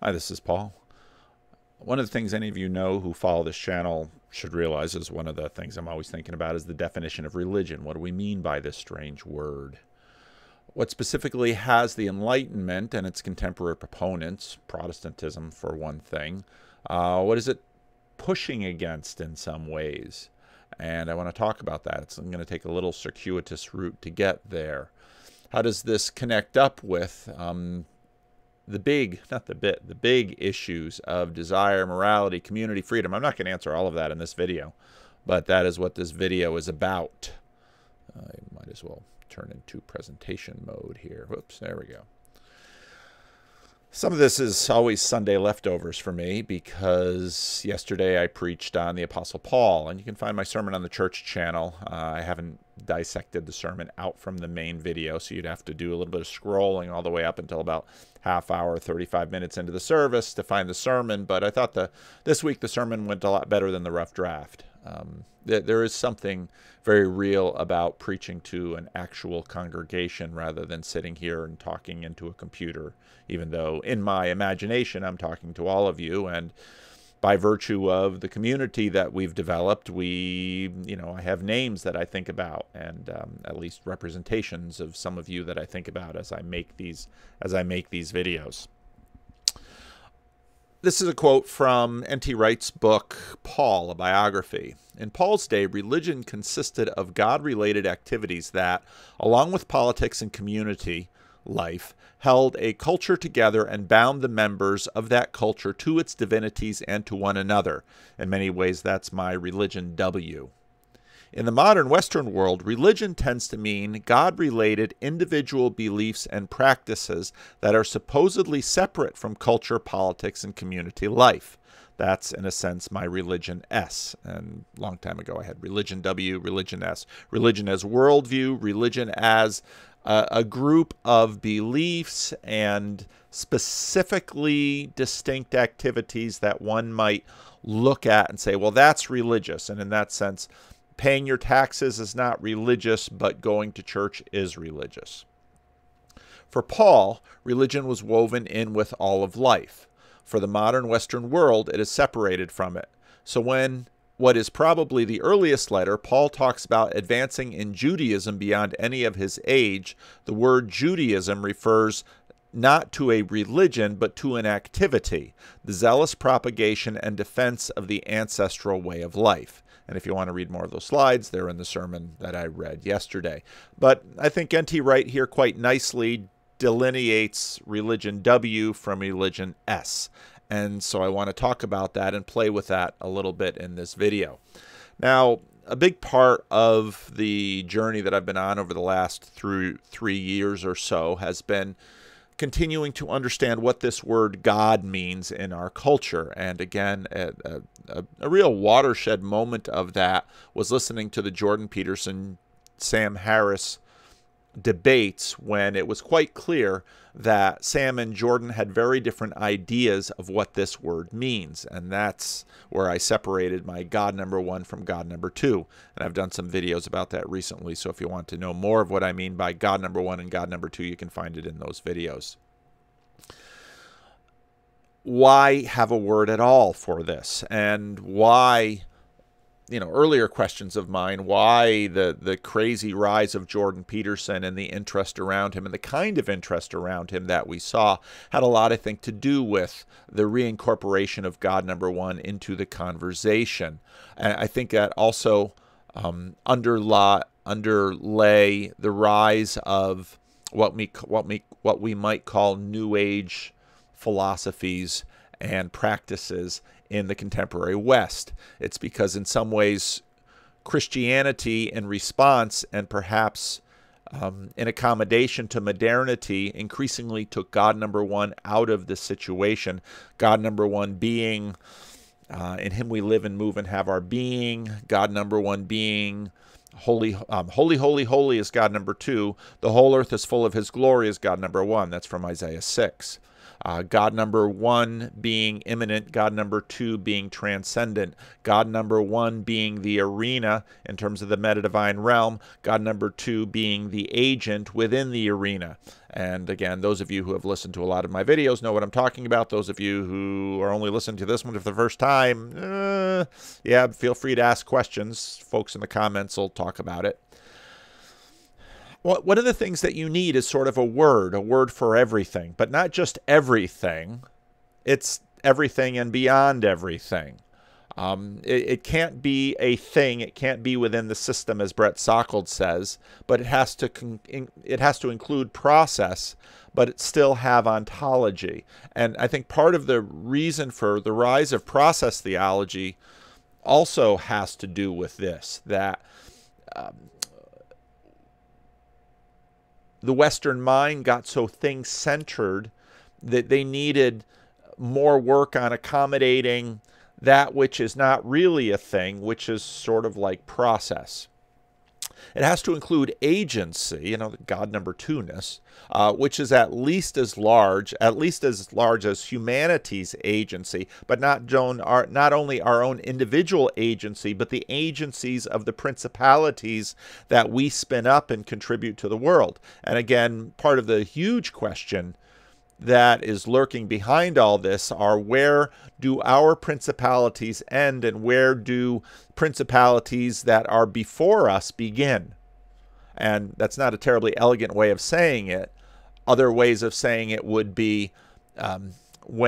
Hi, this is Paul. One of the things any of you know who follow this channel should realize is one of the things I'm always thinking about is the definition of religion. What do we mean by this strange word? What specifically has the Enlightenment and its contemporary proponents, Protestantism for one thing, what is it pushing against in some ways? And I want to talk about that. I'm going to take a little circuitous route to get there. How does this connect up with the big issues of desire, morality, community, freedom? I'm not going to answer all of that in this video, but that is what this video is about. I might as well turn into presentation mode here. Whoops, there we go. Some of this is always Sunday leftovers for me because yesterday I preached on the Apostle Paul, and you can find my sermon on the church channel. I haven't dissected the sermon out from the main video, so you'd have to do a little bit of scrolling all the way up until about half hour, 35 minutes into the service to find the sermon, but I thought this week the sermon went a lot better than the rough draft. There is something very real about preaching to an actual congregation rather than sitting here and talking into a computer, even though in my imagination I'm talking to all of you. And by virtue of the community that we've developed, I have names that I think about, and at least representations of some of you that I think about as I make these videos. This is a quote from N.T. Wright's book, Paul, a biography. In Paul's day, religion consisted of God-related activities that, along with politics and community life, held a culture together and bound the members of that culture to its divinities and to one another. In many ways, that's my religion W. In the modern Western world, religion tends to mean God-related individual beliefs and practices that are supposedly separate from culture, politics, and community life. That's, in a sense, my religion S. And a long time ago, I had religion W, religion S. Religion as worldview, religion as a group of beliefs and specifically distinct activities that one might look at and say, well, that's religious. And in that sense, paying your taxes is not religious, but going to church is religious. For Paul, religion was woven in with all of life. For the modern Western world, it is separated from it. So when what is probably the earliest letter, Paul talks about advancing in Judaism beyond any of his age, the word Judaism refers not to a religion, but to an activity, the zealous propagation and defense of the ancestral way of life. And if you want to read more of those slides, they're in the sermon that I read yesterday. But I think N.T. Wright here quite nicely delineates religion W from religion S. And so I want to talk about that and play with that a little bit in this video. Now, a big part of the journey that I've been on over the last three years or so has been continuing to understand what this word God means in our culture. And again, a real watershed moment of that was listening to the Jordan Peterson, Sam Harris debates, when it was quite clear that Sam and Jordan had very different ideas of what this word means. And that's where I separated my God number one from God number two. And I've done some videos about that recently. So if you want to know more of what I mean by God number one and God number two, you can find it in those videos. Why have a word at all for this? And why, earlier questions of mine, why the crazy rise of Jordan Peterson and the interest around him and the kind of interest around him that we saw had a lot, I think, to do with the reincorporation of God number one into the conversation. And I think that also underlay the rise of what we might call New Age philosophies and practices in the contemporary West. It's because in some ways Christianity, in response and perhaps in accommodation to modernity, increasingly took God number one out of the situation. God number one being, in him we live and move and have our being. God number one being holy, holy, holy, holy is God number two. The whole earth is full of his glory is God number one. That's from Isaiah 6. God number one being immanent, God number two being transcendent, God number one being the arena in terms of the metadivine realm, God number two being the agent within the arena. And again, those of you who have listened to a lot of my videos know what I'm talking about. Those of you who are only listening to this one for the first time, yeah, feel free to ask questions. Folks in the comments will talk about it. Well, one of the things that you need is sort of a word for everything, but not just everything. It's everything and beyond everything. It can't be a thing. It can't be within the system, as Brett Sockled says, but it has to include process, but it still have ontology. And I think part of the reason for the rise of process theology also has to do with this, that the Western mind got so thing-centered that they needed more work on accommodating that which is not really a thing, which is sort of like process. It has to include agency, you know, God number two-ness, which is at least as large as humanity's agency, but not only our own individual agency, but the agencies of the principalities that we spin up and contribute to the world. And again, part of the huge question that is lurking behind all this are, where do our principalities end and where do principalities that are before us begin? And that's not a terribly elegant way of saying it. Other ways of saying it would be, in what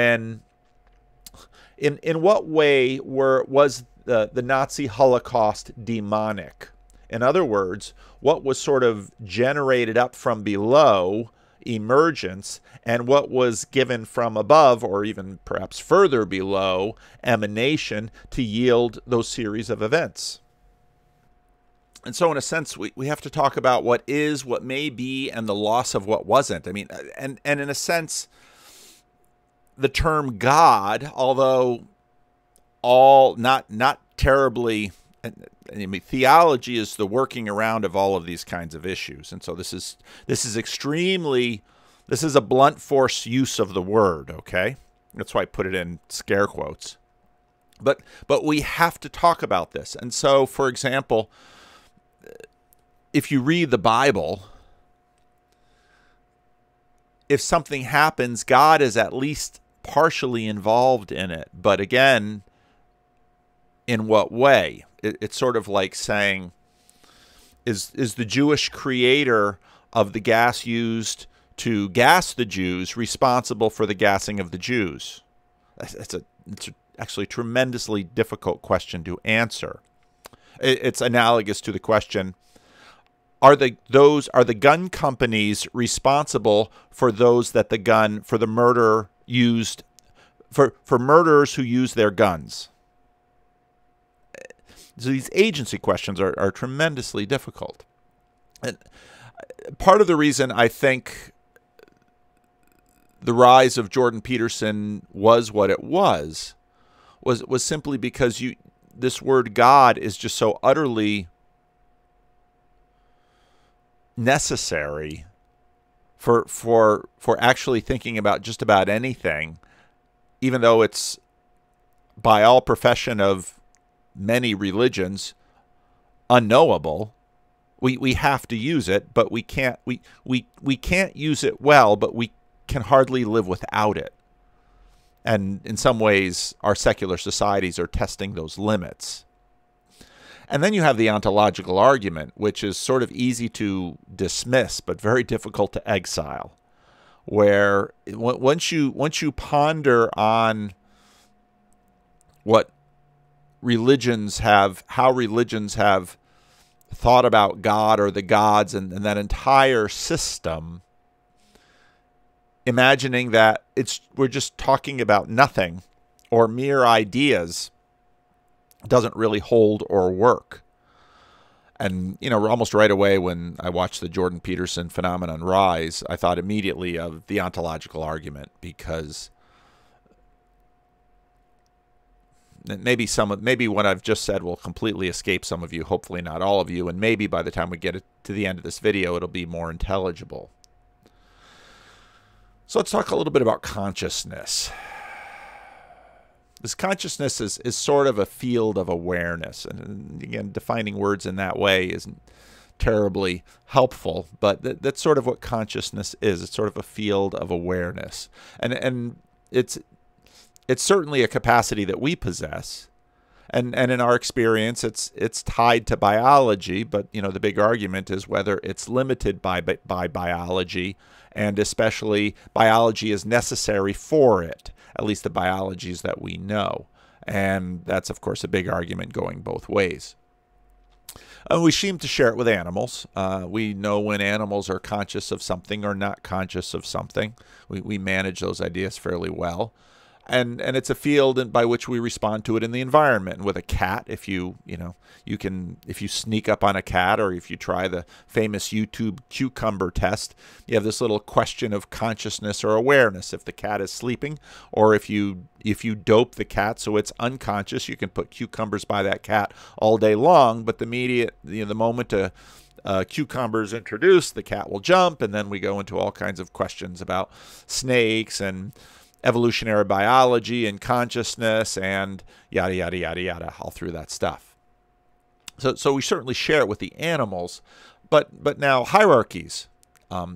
way was the Nazi Holocaust demonic? In other words, what was sort of generated up from below, emergence, and what was given from above, or even perhaps further below, emanation, to yield those series of events? And so in a sense, we have to talk about what is, what may be, and the loss of what wasn't. I mean, and in a sense, the term God, although not terribly, I mean, theology is the working around of all of these kinds of issues. And so this is a blunt force use of the word, okay? That's why I put it in scare quotes. But we have to talk about this. And so, for example, if you read the Bible, if something happens, God is at least partially involved in it. But again, in what way? It's sort of like saying, is the Jewish creator of the gas used to gas the Jews responsible for the gassing of the Jews? It's actually a tremendously difficult question to answer. It's analogous to the question, are the gun companies responsible for murderers who use their guns? So these agency questions are tremendously difficult. And part of the reason I think the rise of Jordan Peterson was what it was simply because this word God is just so utterly necessary for actually thinking about just about anything, even though it's by all profession of many religions unknowable. We have to use it, but we can't use it well, but we can hardly live without it. And in some ways, our secular societies are testing those limits. And then you have the ontological argument, which is sort of easy to dismiss, but very difficult to exile, where once you ponder on how religions have thought about God or the gods and that entire system, imagining that we're just talking about nothing or mere ideas doesn't really hold or work. And, you know, almost right away when I watched the Jordan Peterson phenomenon rise, I thought immediately of the ontological argument, because maybe maybe what I've just said will completely escape some of you, hopefully not all of you, and maybe by the time we get to the end of this video, it'll be more intelligible. So let's talk a little bit about consciousness. This consciousness is sort of a field of awareness. And again, defining words in that way isn't terribly helpful, but that's sort of what consciousness is. It's sort of a field of awareness. And it's certainly a capacity that we possess. And in our experience, it's tied to biology, but you know the big argument is whether it's limited by biology, and especially biology is necessary for it, at least the biologies that we know. And that's, of course, a big argument going both ways. And we seem to share it with animals. We know when animals are conscious of something or not conscious of something. We manage those ideas fairly well. And it's a field by which we respond to it in the environment. And with a cat, if you sneak up on a cat, or if you try the famous YouTube cucumber test, you have this little question of consciousness or awareness. If the cat is sleeping, or if you dope the cat so it's unconscious, you can put cucumbers by that cat all day long. But the moment a cucumber is introduced, the cat will jump, and then we go into all kinds of questions about snakes and evolutionary biology and consciousness and yada, yada, yada, yada, all through that stuff. So we certainly share it with the animals, but now hierarchies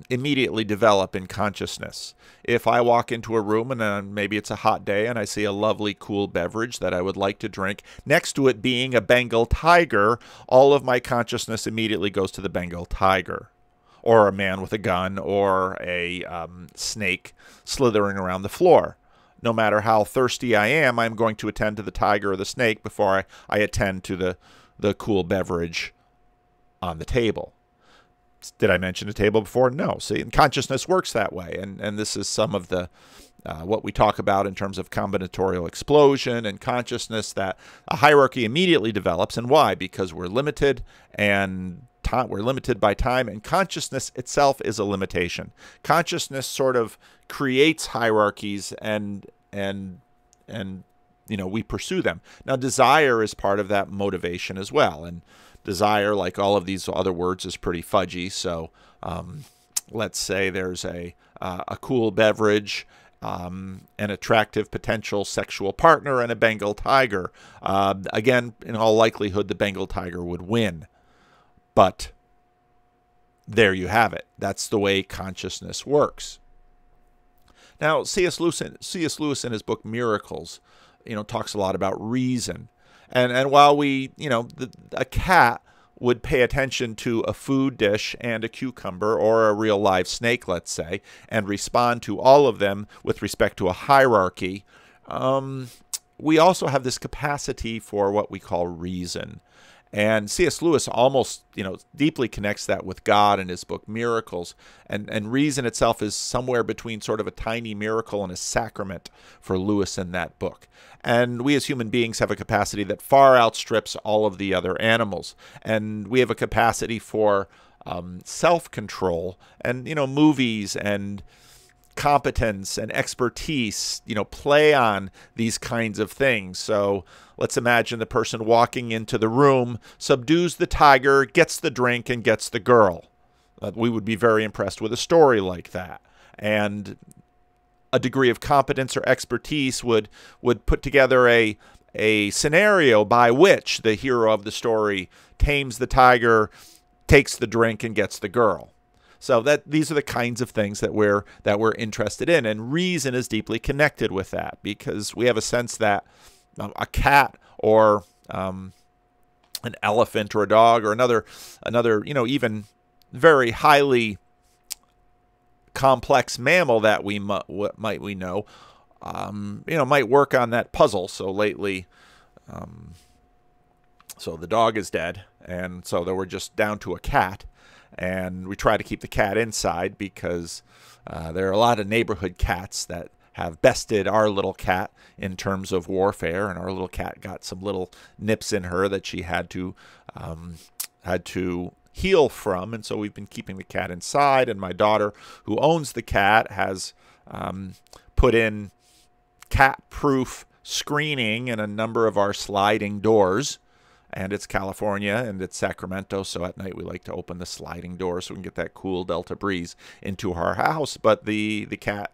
immediately develop in consciousness. If I walk into a room and maybe it's a hot day and I see a lovely cool beverage that I would like to drink, next to it being a Bengal tiger, all of my consciousness immediately goes to the Bengal tiger, or a man with a gun, or a snake slithering around the floor. No matter how thirsty I am, I'm going to attend to the tiger or the snake before I attend to the cool beverage on the table. Did I mention a table before? No. See, and consciousness works that way. And this is some of the what we talk about in terms of combinatorial explosion and consciousness, that a hierarchy immediately develops. And why? Because we're limited and we're limited by time, and consciousness itself is a limitation. Consciousness sort of creates hierarchies, and you know, we pursue them. Now, desire is part of that motivation as well, and desire, like all of these other words, is pretty fudgy. So, let's say there's a cool beverage, an attractive potential sexual partner, and a Bengal tiger. Again, in all likelihood, the Bengal tiger would win. But there you have it. That's the way consciousness works. Now, C.S. Lewis in his book Miracles, talks a lot about reason. And while we, a cat would pay attention to a food dish and a cucumber or a real live snake, let's say, and respond to all of them with respect to a hierarchy, we also have this capacity for what we call reason. And C.S. Lewis almost, deeply connects that with God in his book Miracles. And reason itself is somewhere between sort of a tiny miracle and a sacrament for Lewis in that book. And we as human beings have a capacity that far outstrips all of the other animals. And we have a capacity for self-control and, movies and competence and expertise, play on these kinds of things. So let's imagine the person walking into the room, subdues the tiger, gets the drink, and gets the girl. We would be very impressed with a story like that. And a degree of competence or expertise would put together a scenario by which the hero of the story tames the tiger, takes the drink, and gets the girl. So these are the kinds of things that we're interested in, and reason is deeply connected with that, because we have a sense that a cat or an elephant or a dog or another even very highly complex mammal that might work on that puzzle. So lately, so the dog is dead, and so that we're just down to a cat. And we try to keep the cat inside because there are a lot of neighborhood cats that have bested our little cat in terms of warfare. And our little cat got some little nips in her that she had to heal from. And so we've been keeping the cat inside. And my daughter, who owns the cat, has put in cat-proof screening in a number of our sliding doors. and it's California and it's Sacramento, so at night we like to open the sliding door so we can get that cool Delta breeze into our house. But the cat,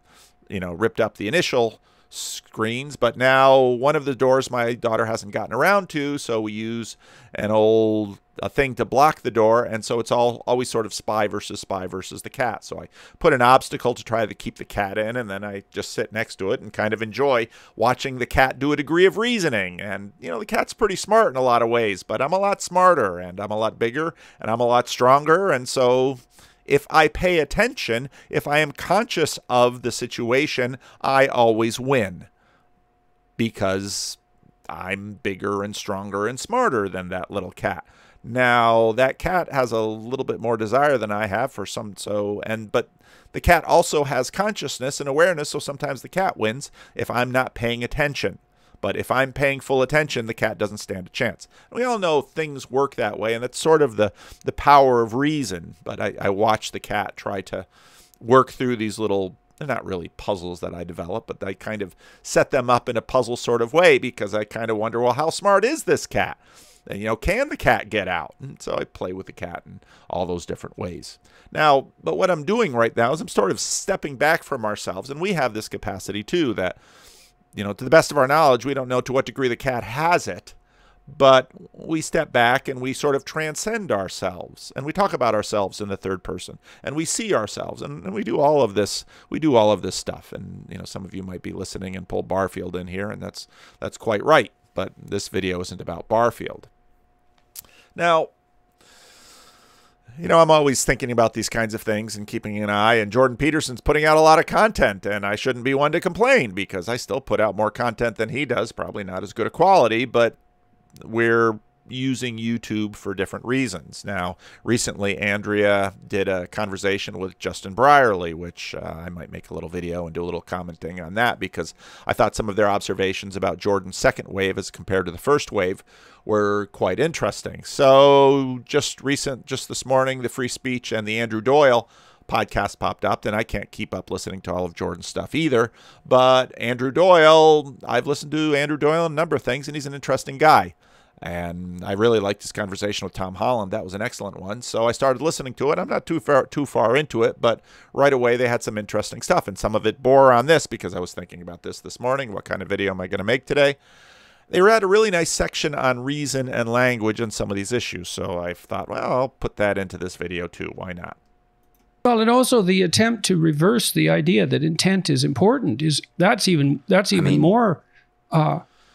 you know, ripped up the initial screens, but now one of the doors my daughter hasn't gotten around to, so we use a thing to block the door, and so it's always sort of spy versus the cat. So I put an obstacle to try to keep the cat in, and then I just sit next to it and kind of enjoy watching the cat do a degree of reasoning. And you know, the cat's pretty smart in a lot of ways, but I'm a lot smarter, and I'm a lot bigger, and I'm a lot stronger, and so if I pay attention, if I am conscious of the situation, I always win because I'm bigger and stronger and smarter than that little cat. Now, that cat has a little bit more desire than I have for some, but the cat also has consciousness and awareness, so sometimes the cat wins if I'm not paying attention. But if I'm paying full attention, the cat doesn't stand a chance. We all know things work that way, and that's sort of the power of reason. But I watch the cat try to work through these little, they're not really puzzles that I develop, but I kind of set them up in a puzzle sort of way because I kind of wonder, well, how smart is this cat? And, you know, can the cat get out? And so I play with the cat in all those different ways. Now, but what I'm doing right now is I'm sort of stepping back from ourselves, and we have this capacity too that, you know, to the best of our knowledge, we don't know to what degree the cat has it, but we step back and we sort of transcend ourselves, and we talk about ourselves in the third person, and we see ourselves, and we do all of this. We do all of this stuff, and you know, some of you might be listening and pull Barfield in here, and that's quite right. But this video isn't about Barfield. Now, you know, I'm always thinking about these kinds of things and keeping an eye, and Jordan Peterson's putting out a lot of content, and I shouldn't be one to complain because I still put out more content than he does, probably not as good a quality, but we're using YouTube for different reasons. Now, recently, Andrea did a conversation with Justin Brierly, which I might make a little video and do a little commenting on that because I thought some of their observations about Jordan's second wave as compared to the first wave were quite interesting. So just this morning, the Free Speech and the Andrew Doyle podcast popped up, and I can't keep up listening to all of Jordan's stuff either. But Andrew Doyle, I've listened to Andrew Doyle on a number of things, and he's an interesting guy. And I really liked his conversation with Tom Holland. That was an excellent one. So I started listening to it. I'm not too far into it, but right away they had some interesting stuff. And some of it bore on this because I was thinking about this morning. What kind of video am I going to make today? They had a really nice section on reason and language and some of these issues. So I thought, well, I'll put that into this video too. Why not? Well, and also the attempt to reverse the idea that intent is important is that's even more.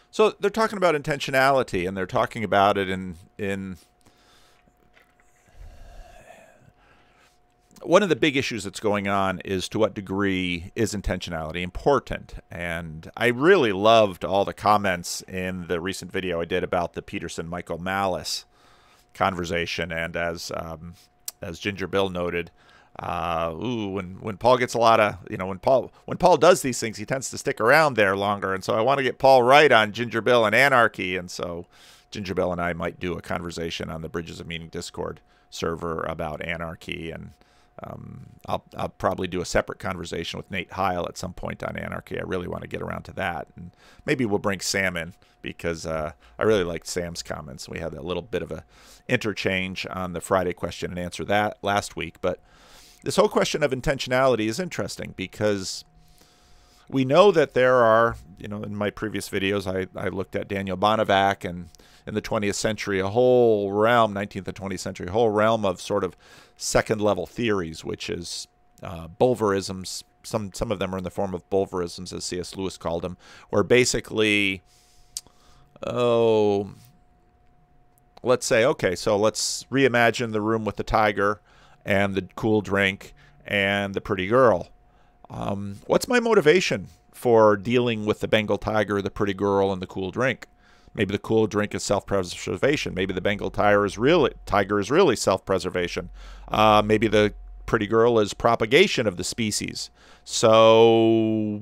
So they're talking about intentionality, and they're talking about it in one of the big issues that's going on is to what degree is intentionality important? And I really loved all the comments in the recent video I did about the Peterson-Michael Malice conversation. And as Ginger Bill noted, when Paul gets a lot of, you know, when Paul does these things, he tends to stick around there longer. And so I want to get Paul right on Ginger Bill and anarchy. And so Ginger Bill and I might do a conversation on the Bridges of Meaning Discord server about anarchy. And I'll probably do a separate conversation with Nate Heil at some point on anarchy. I really want to get around to that. And maybe we'll bring Sam in because I really liked Sam's comments. We had a little bit of a interchange on the Friday question and answer that last week. But this whole question of intentionality is interesting because we know that there are, you know, in my previous videos, I looked at Daniel Bonavac, and in the 20th century, a whole realm, 19th and 20th century, a whole realm of sort of second level theories, which is Bulverisms. Some of them are in the form of Bulverisms, as C.S. Lewis called them, where basically, oh, let's say, okay, so let's reimagine the room with the tiger and the cool drink and the pretty girl. What's my motivation for dealing with the Bengal tiger, the pretty girl, and the cool drink? Maybe the cool drink is self-preservation. Maybe the Bengal tiger is really self-preservation. Maybe the pretty girl is propagation of the species. So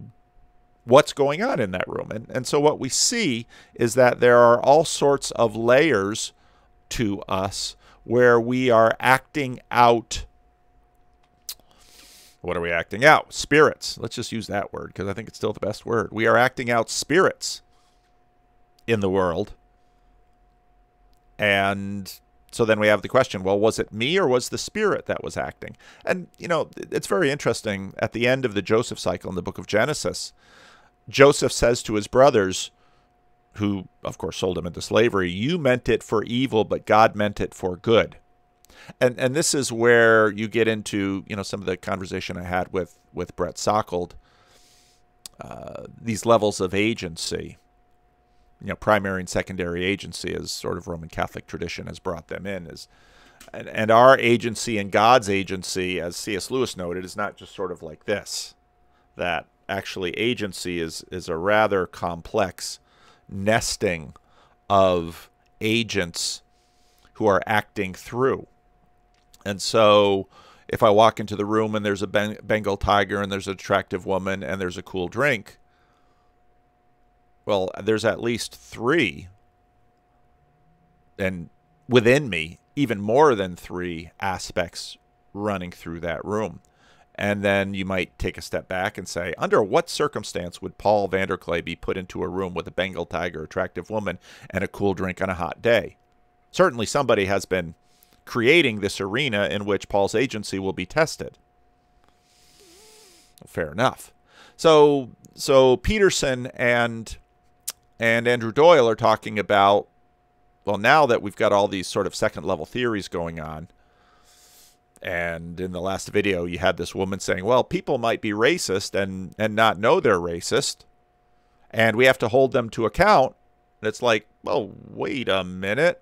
what's going on in that room? And so what we see is that there are all sorts of layers to us where we are acting out. What are we acting out? Spirits. Let's just use that word because I think it's still the best word. We are acting out spirits in the world And so then we have the question, well, was it me or was the spirit that was acting? And, you know, it's very interesting. At the end of the Joseph cycle in the book of Genesis, Joseph says to his brothers, who, of course, sold him into slavery, you meant it for evil, but God meant it for good. And this is where you get into, you know, some of the conversation I had with Brett Sockled, these levels of agency. You know, primary and secondary agency, as sort of Roman Catholic tradition has brought them in, is, and our agency and God's agency, as C.S. Lewis noted, is not just sort of like this, that actually agency is a rather complex nesting of agents who are acting through. And so if I walk into the room and there's a Bengal tiger and there's an attractive woman and there's a cool drink, well, there's at least three, and within me, even more than three aspects running through that room. And then you might take a step back and say, under what circumstance would Paul Vanderclay be put into a room with a Bengal tiger, attractive woman, and a cool drink on a hot day? Certainly somebody has been creating this arena in which Paul's agency will be tested. Fair enough. So Peterson and Andrew Doyle are talking about, well, now that we've got all these sort of second-level theories going on, and in the last video you had this woman saying, well, people might be racist and not know they're racist, and we have to hold them to account. And it's like, well, wait a minute.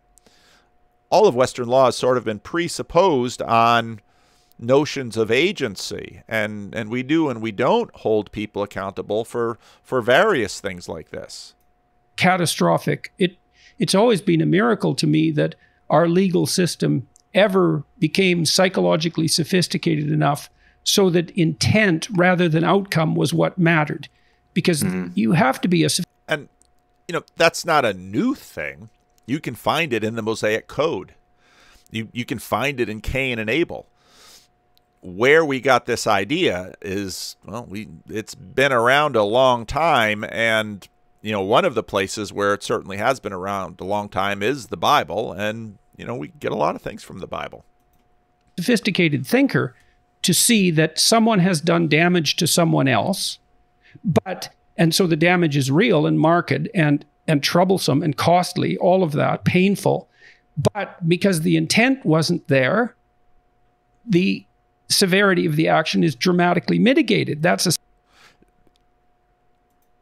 All of Western law has sort of been presupposed on notions of agency, and we do and we don't hold people accountable for various things like this. Catastrophic. It's always been a miracle to me that our legal system ever became psychologically sophisticated enough so that intent rather than outcome was what mattered, because you have to be a... And, you know, that's not a new thing. You can find it in the Mosaic Code. You can find it in Cain and Abel. Where we got this idea is, well, it's been around a long time, and, you know, one of the places where it certainly has been around a long time is the Bible, and, you know, we get a lot of things from the Bible. Sophisticated thinker to see that someone has done damage to someone else, but, and so the damage is real and marked and troublesome and costly, all of that, painful, but because the intent wasn't there, the severity of the action is dramatically mitigated. That's a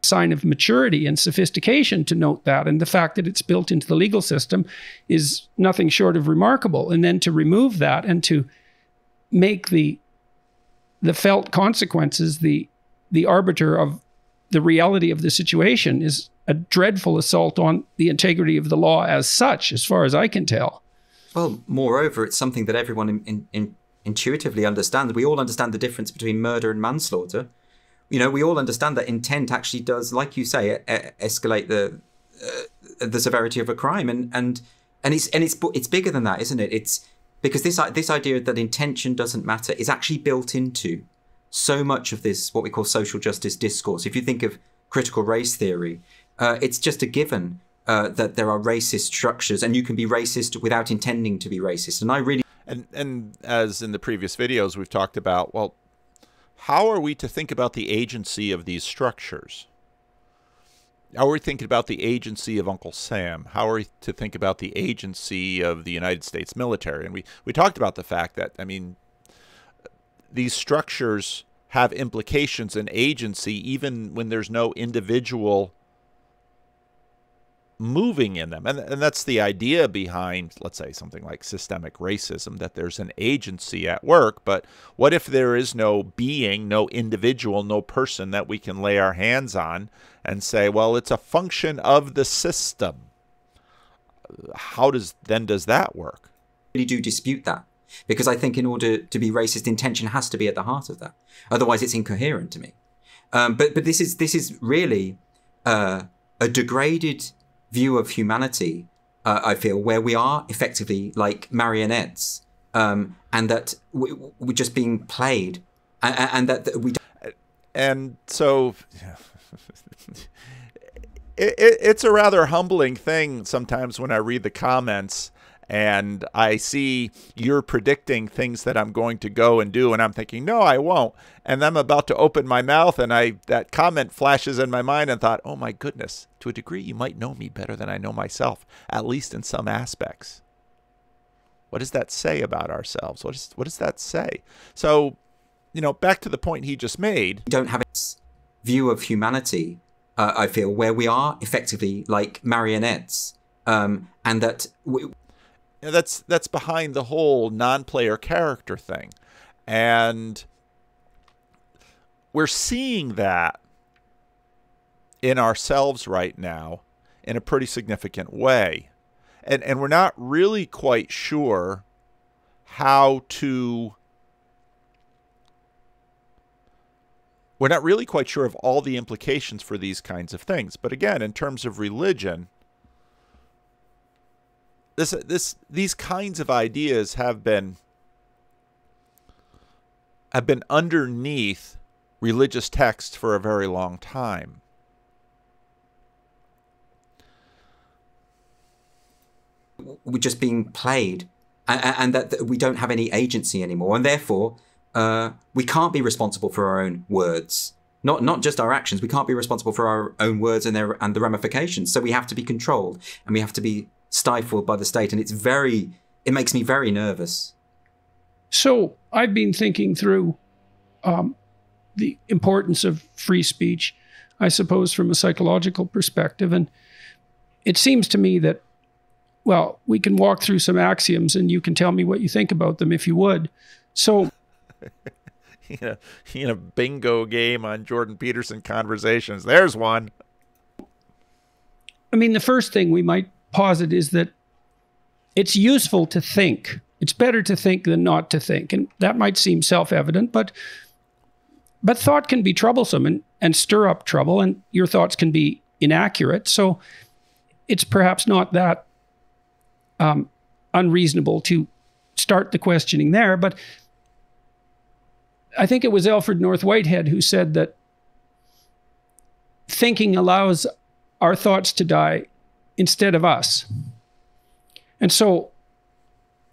sign of maturity and sophistication to note that, and the fact that it's built into the legal system is nothing short of remarkable. And then to remove that and to make the felt consequences the arbiter of the reality of the situation is a dreadful assault on the integrity of the law as such, as far as I can tell. Well, moreover, it's something that everyone intuitively understand. We all understand the difference between murder and manslaughter. You know, we all understand that intent actually does, like you say, escalate the severity of a crime, and it's bigger than that, isn't it? It's because this idea that intention doesn't matter is actually built into so much of this what we call social justice discourse. If you think of critical race theory, it's just a given that there are racist structures, and you can be racist without intending to be racist. And I really... And as in the previous videos, we've talked about, well, how are we to think about the agency of these structures? How are we thinking about the agency of Uncle Sam? How are we to think about the agency of the United States military? And we talked about the fact that, I mean, these structures have implications and agency even when there's no individual moving in them. And that's the idea behind, let's say, something like systemic racism, that there's an agency at work. But what if there is no being, no individual, no person that we can lay our hands on and say, well, it's a function of the system? How does that work? I really do dispute that, because I think in order to be racist, intention has to be at the heart of that. Otherwise, it's incoherent to me. But this is really a degraded view of humanity, I feel, where we are effectively like marionettes, and that we're just being played, and that we don't. And so it's a rather humbling thing sometimes when I read the comments and I see you're predicting things that I'm going to go and do, and I'm thinking, no, I won't. And I'm about to open my mouth, and that comment flashes in my mind and thought, oh my goodness, to a degree, you might know me better than I know myself, at least in some aspects. What does that say about ourselves? What does that say? So, you know, back to the point he just made. Don't have its view of humanity, I feel, where we are effectively like marionettes, and that... That's behind the whole non-player character thing. And we're seeing that in ourselves right now in a pretty significant way. And we're not really quite sure how to... We're not really quite sure of all the implications for these kinds of things. But again, in terms of religion... These kinds of ideas have been underneath religious texts for a very long time. We're just being played, and that we don't have any agency anymore, and therefore we can't be responsible for our own words. Not just our actions. We can't be responsible for our own words and the ramifications. So we have to be controlled, and we have to be stifled by the state, and it makes me very nervous. So I've been thinking through the importance of free speech, I suppose, from a psychological perspective, and it seems to me that, well, we can walk through some axioms and you can tell me what you think about them if you would. So in a bingo game on Jordan Peterson conversations, there's one. I mean, the first thing we might posit is that it's useful to think. It's better to think than not to think. And that might seem self-evident, but thought can be troublesome and stir up trouble, and your thoughts can be inaccurate. So it's perhaps not that unreasonable to start the questioning there. But I think it was Alfred North Whitehead who said that thinking allows our thoughts to die instead of us. And so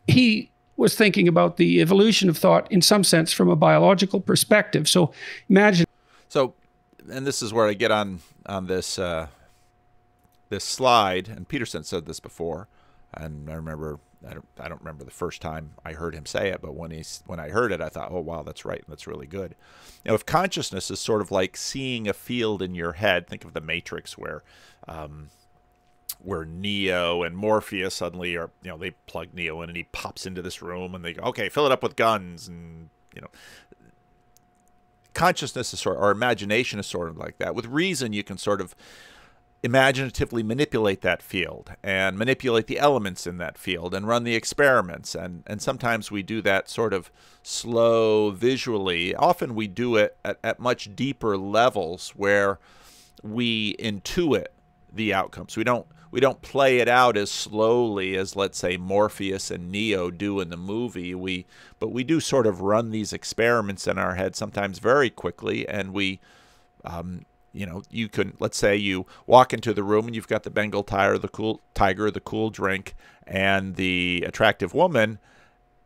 he was thinking about the evolution of thought in some sense from a biological perspective. So imagine... So, and this is where I get on this, this slide, and Peterson said this before, and I remember, I don't remember the first time I heard him say it, but when I heard it, I thought, oh, wow, that's right, and that's really good. You know, if consciousness is sort of like seeing a field in your head, think of the Matrix where Neo and Morpheus suddenly are, you know, they plug Neo in and he pops into this room and they go, okay, fill it up with guns. And, you know, consciousness is sort of, or imagination is sort of like that. With reason, you can sort of imaginatively manipulate that field and manipulate the elements in that field and run the experiments. And sometimes we do that sort of slow visually. Often we do it at much deeper levels where we intuit the outcomes. We don't play it out as slowly as, let's say, Morpheus and Neo do in the movie. But we do sort of run these experiments in our head, sometimes very quickly, and we, you know, you can, let's say you walk into the room and you've got the Bengal tiger, the cool drink, and the attractive woman.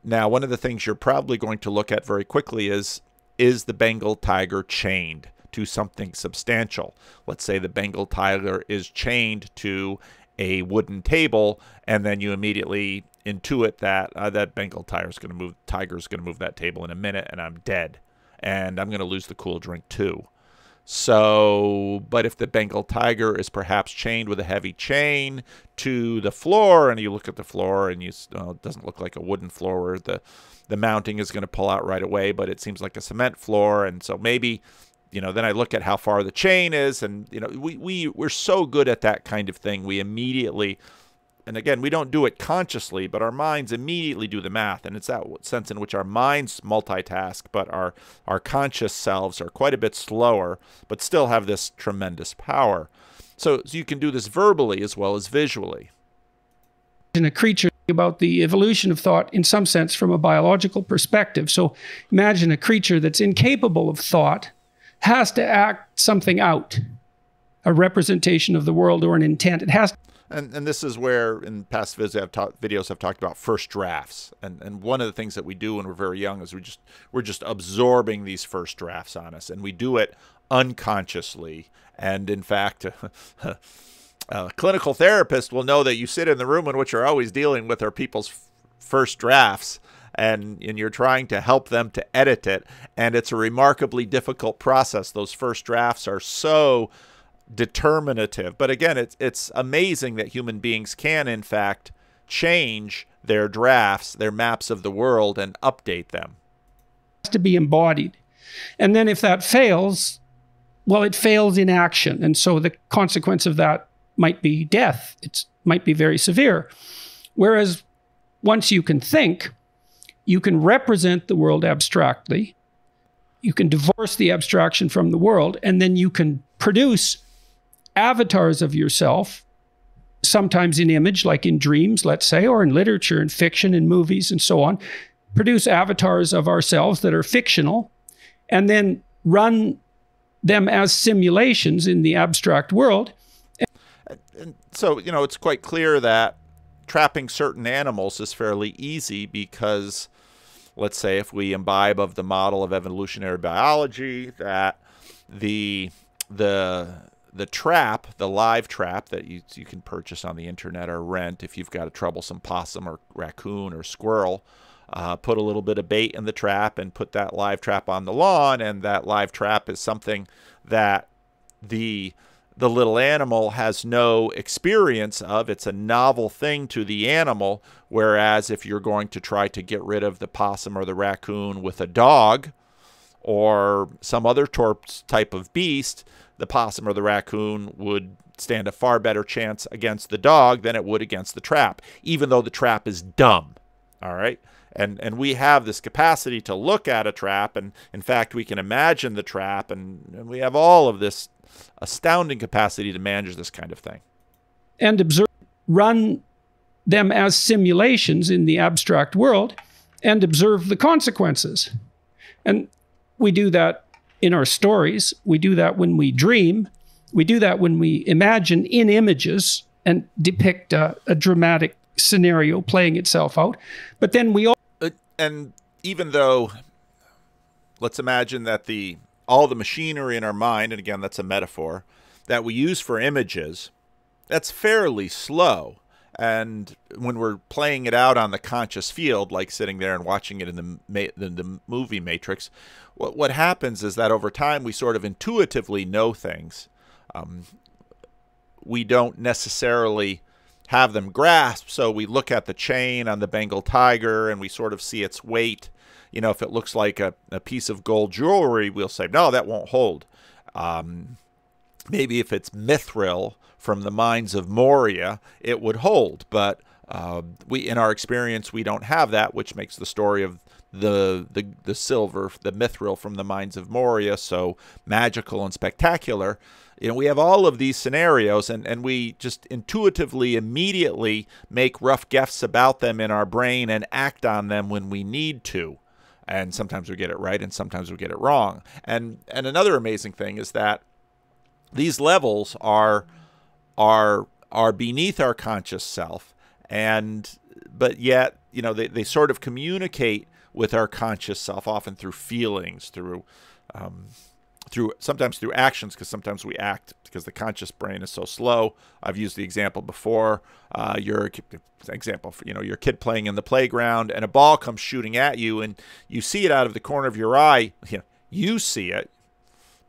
Now, one of the things you're probably going to look at very quickly is the Bengal tiger chained to something substantial? Let's say the Bengal tiger is chained to a wooden table, and then you immediately intuit that that Bengal tiger's going to move that table in a minute, and I'm dead, and I'm going to lose the cool drink too. So, but if the Bengal tiger is perhaps chained with a heavy chain to the floor, and you look at the floor, and you it doesn't look like a wooden floor where the mounting is going to pull out right away, but it seems like a cement floor, and so maybe, you know, then I look at how far the chain is, and, you know, we're so good at that kind of thing. We immediately, and again, we don't do it consciously, but our minds immediately do the math. And it's that sense in which our minds multitask, but our conscious selves are quite a bit slower, but still have this tremendous power. So you can do this verbally as well as visually. In a creature, about the evolution of thought in some sense from a biological perspective. So imagine a creature that's incapable of thought has to act something out. a representation of the world or an intent. It has. And this is where in past videos I've talked about first drafts. And one of the things that we do when we're very young is we're just absorbing these first drafts on us. And we do it unconsciously. And in fact, a clinical therapist will know that you sit in the room and what you're always dealing with are people's first drafts. And you're trying to help them to edit it. And it's a remarkably difficult process. Those first drafts are so determinative. But again, it's amazing that human beings can, in fact, change their drafts, their maps of the world, and update them. It has to be embodied. And then if that fails, well, it fails in action. And so the consequence of that might be death. It might be very severe. Whereas once you can think, you can represent the world abstractly. You can divorce the abstraction from the world, and then you can produce avatars of yourself, sometimes in image, like in dreams, let's say, or in literature and fiction and movies and so on. Produce avatars of ourselves that are fictional, and then run them as simulations in the abstract world. And so, you know, it's quite clear that trapping certain animals is fairly easy because, let's say, if we imbibe of the model of evolutionary biology, that the trap, the live trap that you can purchase on the internet or rent if you've got a troublesome possum or raccoon or squirrel, put a little bit of bait in the trap and put that live trap on the lawn, and that live trap is something that the little animal has no experience of. It's a novel thing to the animal, whereas if you're going to try to get rid of the possum or the raccoon with a dog or some other type of beast, the possum or the raccoon would stand a far better chance against the dog than it would against the trap, even though the trap is dumb, all right? And we have this capacity to look at a trap, and in fact, we can imagine the trap, and we have all of this astounding capacity to manage this kind of thing. And observe, run them as simulations in the abstract world and observe the consequences. And we do that in our stories. We do that when we dream. We do that when we imagine in images and depict a dramatic scenario playing itself out. But then we all... And even though, let's imagine that all the machinery in our mind, and again, that's a metaphor, that we use for images, that's fairly slow. And when we're playing it out on the conscious field, like sitting there and watching it in the movie Matrix, what happens is that over time, we sort of intuitively know things. We don't necessarily have them grasped, so we look at the chain on the Bengal tiger and we sort of see its weight. You know, if it looks like a piece of gold jewelry, we'll say, no, that won't hold. Maybe if it's mithril from the mines of Moria, it would hold. But in our experience, we don't have that, which makes the story of the silver, the mithril from the mines of Moria, so magical and spectacular. You know, we have all of these scenarios, and we just intuitively, immediately make rough guesses about them in our brain and act on them when we need to. And sometimes we get it right, and sometimes we get it wrong. And another amazing thing is that these levels are beneath our conscious self, but yet, you know, they sort of communicate with our conscious self, often through feelings, sometimes through actions, because sometimes we act because the conscious brain is so slow. I've used the example before. Your kid playing in the playground and a ball comes shooting at you, and you see it out of the corner of your eye. You know, you see it,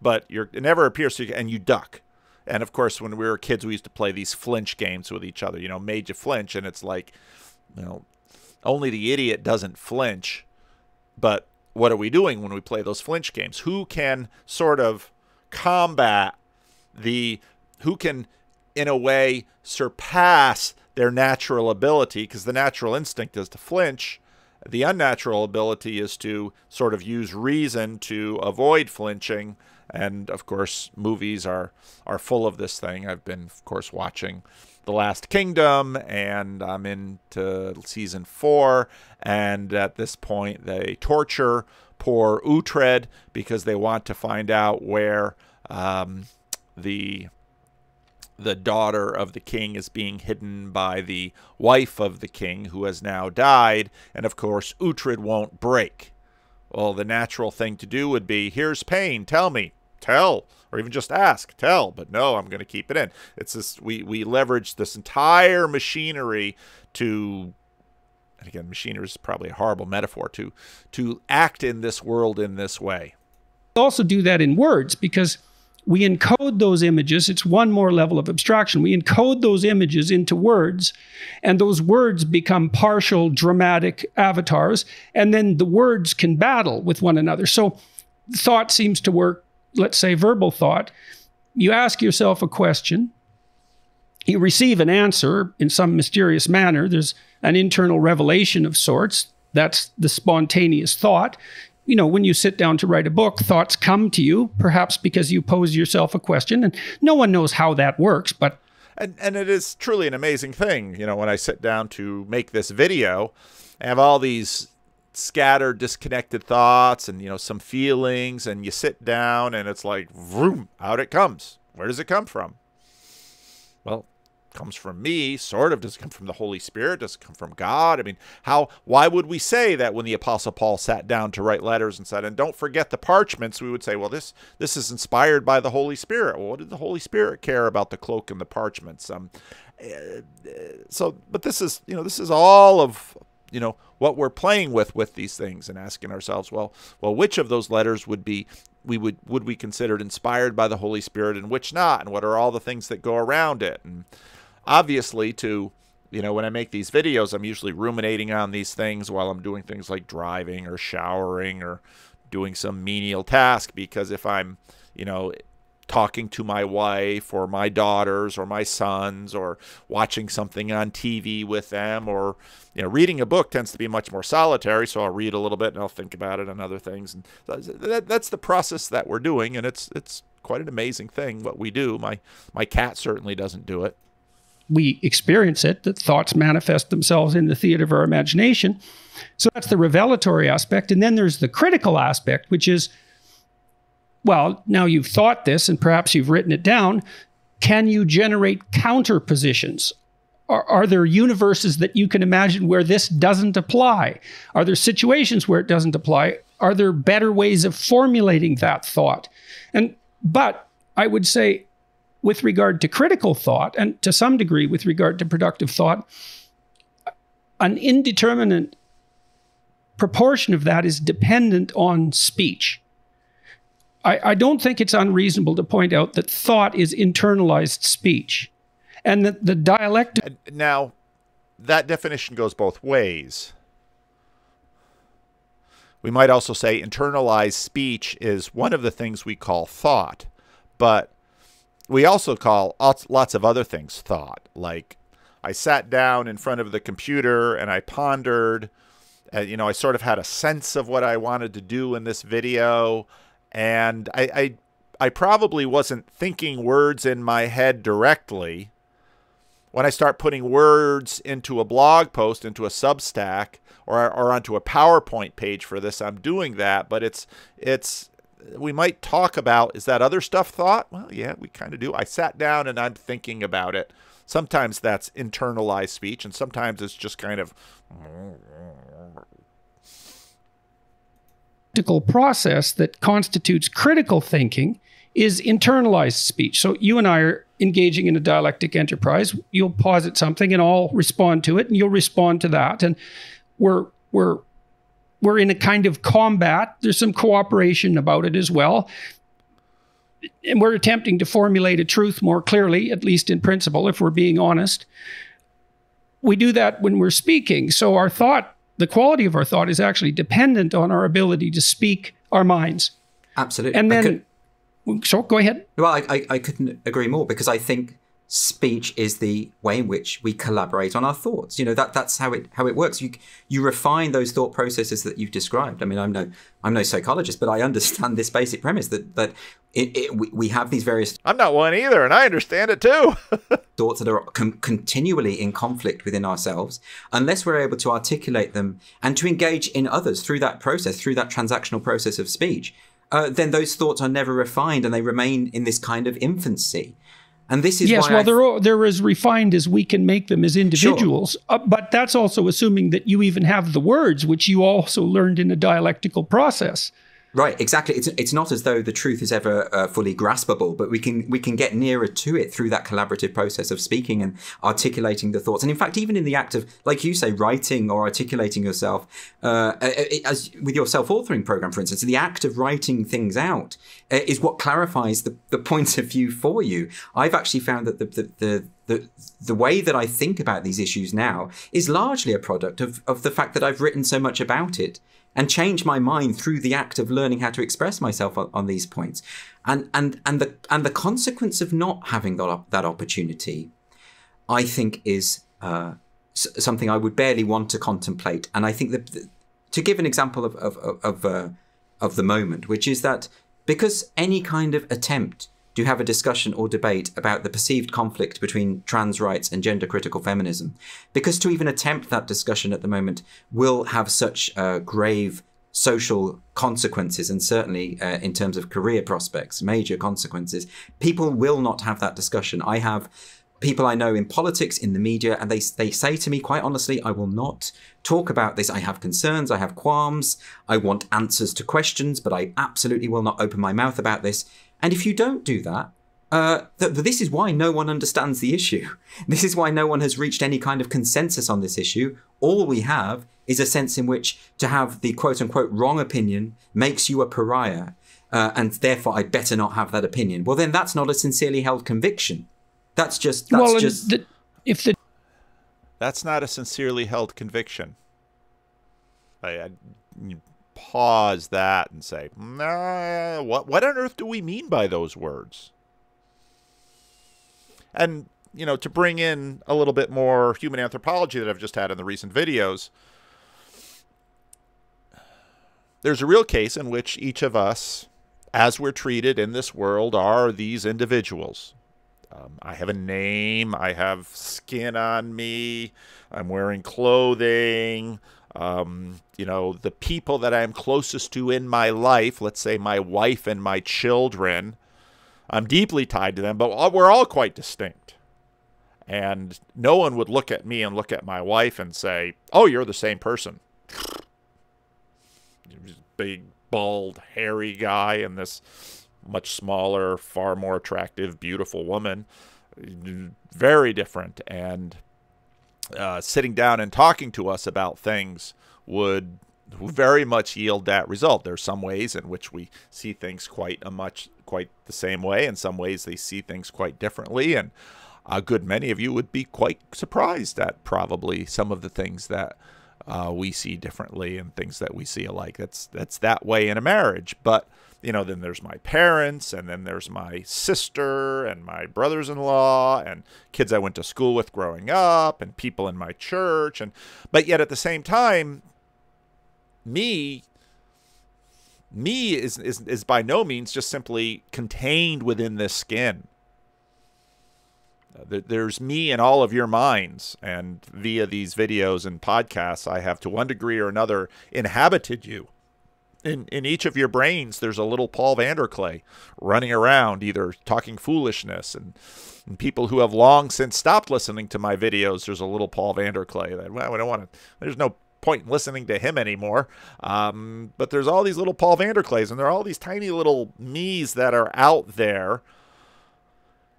but it never appears to you, and you duck. And of course, when we were kids, we used to play these flinch games with each other. You know, made you flinch, and it's like, you know, only the idiot doesn't flinch, but what are we doing when we play those flinch games? Who can sort of combat who can, in a way, surpass their natural ability? Because the natural instinct is to flinch. The unnatural ability is to sort of use reason to avoid flinching. And, of course, movies are full of this thing. I've been, of course, watching The Last Kingdom, and I'm into season 4, and at this point they torture poor Uhtred because they want to find out where the the daughter of the king is being hidden by the wife of the king, who has now died, and of course Uhtred won't break. Well, the natural thing to do would be, here's pain, tell me, tell, or even just ask, tell, but no, I'm going to keep it in. It's this, we leverage this entire machinery to, and again, machinery is probably a horrible metaphor, to act in this world in this way. Also do that in words, because we encode those images. It's one more level of abstraction. We encode those images into words, and those words become partial dramatic avatars, and then the words can battle with one another. So thought seems to work, let's say verbal thought. You ask yourself a question, you receive an answer in some mysterious manner. There's an internal revelation of sorts. That's the spontaneous thought. You know, when you sit down to write a book, thoughts come to you, perhaps because you pose yourself a question, and no one knows how that works, but... And it is truly an amazing thing. You know, when I sit down to make this video, I have all these scattered, disconnected thoughts and, you know, some feelings, and you sit down and it's like, vroom, out it comes. Where does it come from? Well, it comes from me, sort of. Does it come from the Holy Spirit? Does it come from God? I mean, how? Why would we say that when the Apostle Paul sat down to write letters and said, and don't forget the parchments, we would say, well, this is inspired by the Holy Spirit. Well, what did the Holy Spirit care about the cloak and the parchments? So, but this is, you know, this is all of, you know, what we're playing with these things and asking ourselves, well, which of those letters would be, would we consider inspired by the Holy Spirit and which not? And what are all the things that go around it? And obviously, to, you know, when I make these videos, I'm usually ruminating on these things while I'm doing things like driving or showering or doing some menial task, because if I'm, you know, talking to my wife or my daughters or my sons or watching something on TV with them, or, you know, reading a book tends to be much more solitary. So I'll read a little bit and I'll think about it and other things. And that's the process that we're doing. And it's quite an amazing thing what we do. My cat certainly doesn't do it. We experience it, that thoughts manifest themselves in the theater of our imagination. So that's the revelatory aspect. And then there's the critical aspect, which is, well, now you've thought this and perhaps you've written it down. Can you generate counterpositions? Are there universes that you can imagine where this doesn't apply? Are there situations where it doesn't apply? Are there better ways of formulating that thought? But I would say with regard to critical thought, and to some degree with regard to productive thought, an indeterminate proportion of that is dependent on speech. I don't think it's unreasonable to point out that thought is internalized speech, and that the dialectic... Now, that definition goes both ways. We might also say internalized speech is one of the things we call thought, but we also call lots of other things thought. Like, I sat down in front of the computer and I pondered, you know, I sort of had a sense of what I wanted to do in this video. And I probably wasn't thinking words in my head directly. When I start putting words into a blog post, into a Substack, or onto a PowerPoint page for this, I'm doing that. But we might talk about, is that other stuff thought? Well, yeah, we kind of do. I sat down and I'm thinking about it. Sometimes that's internalized speech, and sometimes it's just kind of... process that constitutes critical thinking is internalized speech. So you and I are engaging in a dialectic enterprise. You'll posit something and I'll respond to it and you'll respond to that. And we're in a kind of combat. There's some cooperation about it as well. And we're attempting to formulate a truth more clearly, at least in principle, if we're being honest. We do that when we're speaking. So our thought, the quality of our thought, is actually dependent on our ability to speak our minds. Absolutely. And then, so go ahead. Well, I couldn't agree more, because I think speech is the way in which we collaborate on our thoughts. You know, that's how it works. You refine those thought processes that you've described. I mean, I'm no psychologist, but I understand this basic premise that we have these various... I'm not one either, and I understand it too. thoughts that are continually in conflict within ourselves, unless we're able to articulate them and to engage in others through that process, through that transactional process of speech, then those thoughts are never refined and they remain in this kind of infancy. And this is why they're as refined as we can make them as individuals. Sure. But that's also assuming that you even have the words, which you also learned in a dialectical process. Right, exactly. It's not as though the truth is ever fully graspable, but we can get nearer to it through that collaborative process of speaking and articulating the thoughts. And in fact, even in the act of, like you say, writing or articulating yourself, as with your self-authoring program, for instance, the act of writing things out is what clarifies the point of view for you. I've actually found that the way that I think about these issues now is largely a product of the fact that I've written so much about it and changed my mind through the act of learning how to express myself on these points. And the consequence of not having that opportunity, I think, is something I would barely want to contemplate. And I think that, to give an example of the moment, which is that because any kind of attempt to have a discussion or debate about the perceived conflict between trans rights and gender-critical feminism, because to even attempt that discussion at the moment will have such grave social consequences, and certainly in terms of career prospects, major consequences, people will not have that discussion. I have people I know in politics, in the media, and they say to me, quite honestly, I will not talk about this. I have concerns, I have qualms, I want answers to questions, but I absolutely will not open my mouth about this. And if you don't do that, this is why no one understands the issue. This is why no one has reached any kind of consensus on this issue. All we have is a sense in which to have the quote unquote wrong opinion makes you a pariah, and therefore I'd better not have that opinion. Well, then that's not a sincerely held conviction. That's just, that's not a sincerely held conviction. I pause that and say, nah, what on earth do we mean by those words? And, you know, to bring in a little bit more human anthropology that I've just had in the recent videos, there's a real case in which each of us, as we're treated in this world, are these individuals. I have a name, I have skin on me, I'm wearing clothing. You know, the people that I'm closest to in my life, let's say my wife and my children, I'm deeply tied to them, but we're all quite distinct. And no one would look at me and look at my wife and say, oh, you're the same person. Big, bald, hairy guy and this much smaller, far more attractive, beautiful woman. Very different. And sitting down and talking to us about things would very much yield that result. There are some ways in which we see things quite the same way, and some ways they see things quite differently. And a good many of you would be quite surprised at probably some of the things that we see differently and things that we see alike. That's that way in a marriage. But you know, then there's my parents, and then there's my sister and my brothers-in-law and kids I went to school with growing up and people in my church. And but yet at the same time, me is by no means just simply contained within this skin. There's me in all of your minds, and via these videos and podcasts, I have to one degree or another inhabited you. In each of your brains, there's a little Paul Vanderclay running around, either talking foolishness, and people who have long since stopped listening to my videos, there's a little Paul Vanderclay that, well, we don't want to, there's no point in listening to him anymore. But there's all these little Paul Vanderclays, and there are all these tiny little me's that are out there.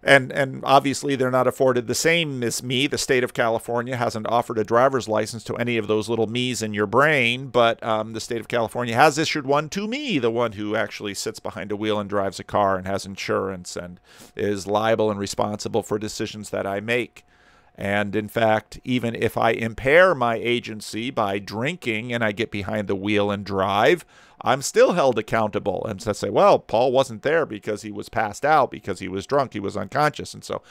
And obviously they're not afforded the same as me. The state of California hasn't offered a driver's license to any of those little me's in your brain, but the state of California has issued one to me, the one who actually sits behind a wheel and drives a car and has insurance and is liable and responsible for decisions that I make. And in fact, even if I impair my agency by drinking and I get behind the wheel and drive, I'm still held accountable. And so I say, well, Paul wasn't there because he was passed out, because he was drunk, he was unconscious. And so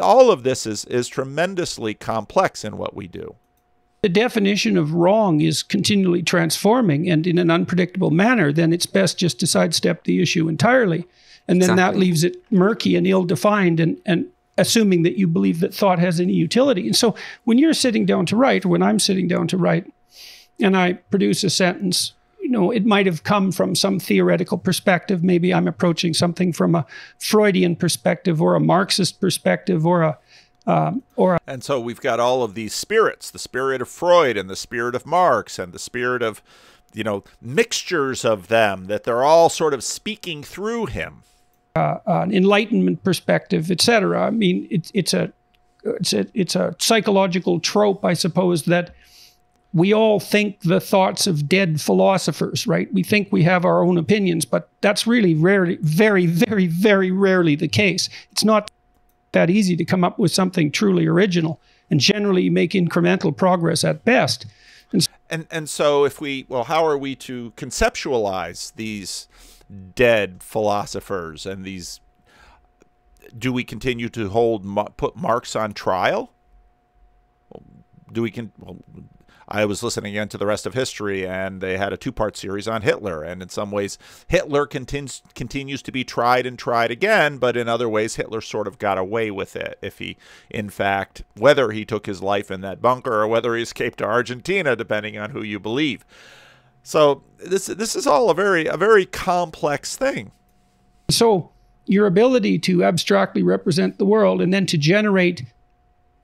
all of this is tremendously complex in what we do. The definition of wrong is continually transforming and in an unpredictable manner. Then it's best just to sidestep the issue entirely. And then exactly. That leaves it murky and ill-defined, and assuming that you believe that thought has any utility. And so when you're sitting down to write, when I'm sitting down to write, and I produce a sentence, it might have come from some theoretical perspective. Maybe I'm approaching something from a Freudian perspective or a Marxist perspective or a and so we've got all of these spirits, the spirit of Freud and the spirit of Marx and the spirit of, mixtures of them, that they're all sort of speaking through him. An Enlightenment perspective, etc. I mean, it's a psychological trope, I suppose, that we all think the thoughts of dead philosophers, right? We think we have our own opinions, but that's really rarely, very, very, very rarely the case. It's not that easy to come up with something truly original, and generally make incremental progress at best. And so if we, well, how are we to conceptualize these dead philosophers and these, do we continue to put Marx on trial? Do we, well, I was listening again to The Rest of History, and they had a two-part series on Hitler. And in some ways, Hitler continues to be tried and tried again, but in other ways, Hitler sort of got away with it. If he, in fact, whether he took his life in that bunker or whether he escaped to Argentina, depending on who you believe. So this is all a very complex thing. So your ability to abstractly represent the world and then to generate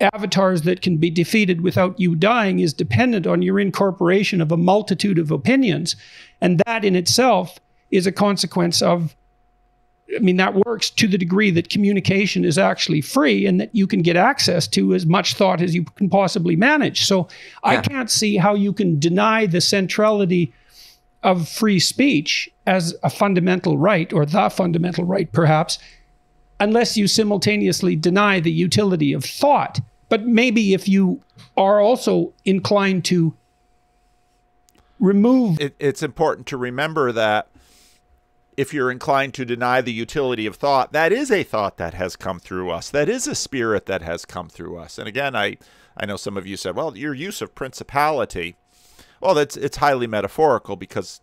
avatars that can be defeated without you dying is dependent on your incorporation of a multitude of opinions. And that in itself is a consequence of, I mean, that works to the degree that communication is actually free and that you can get access to as much thought as you can possibly manage. So yeah. I can't see how you can deny the centrality of free speech as a fundamental right, or the fundamental right perhaps, unless you simultaneously deny the utility of thought. But maybe if you are also inclined to remove... It's important to remember that if you're inclined to deny the utility of thought, that is a thought that has come through us. That is a spirit that has come through us. And again, I know some of you said, well, your use of principality, well, it's highly metaphorical, because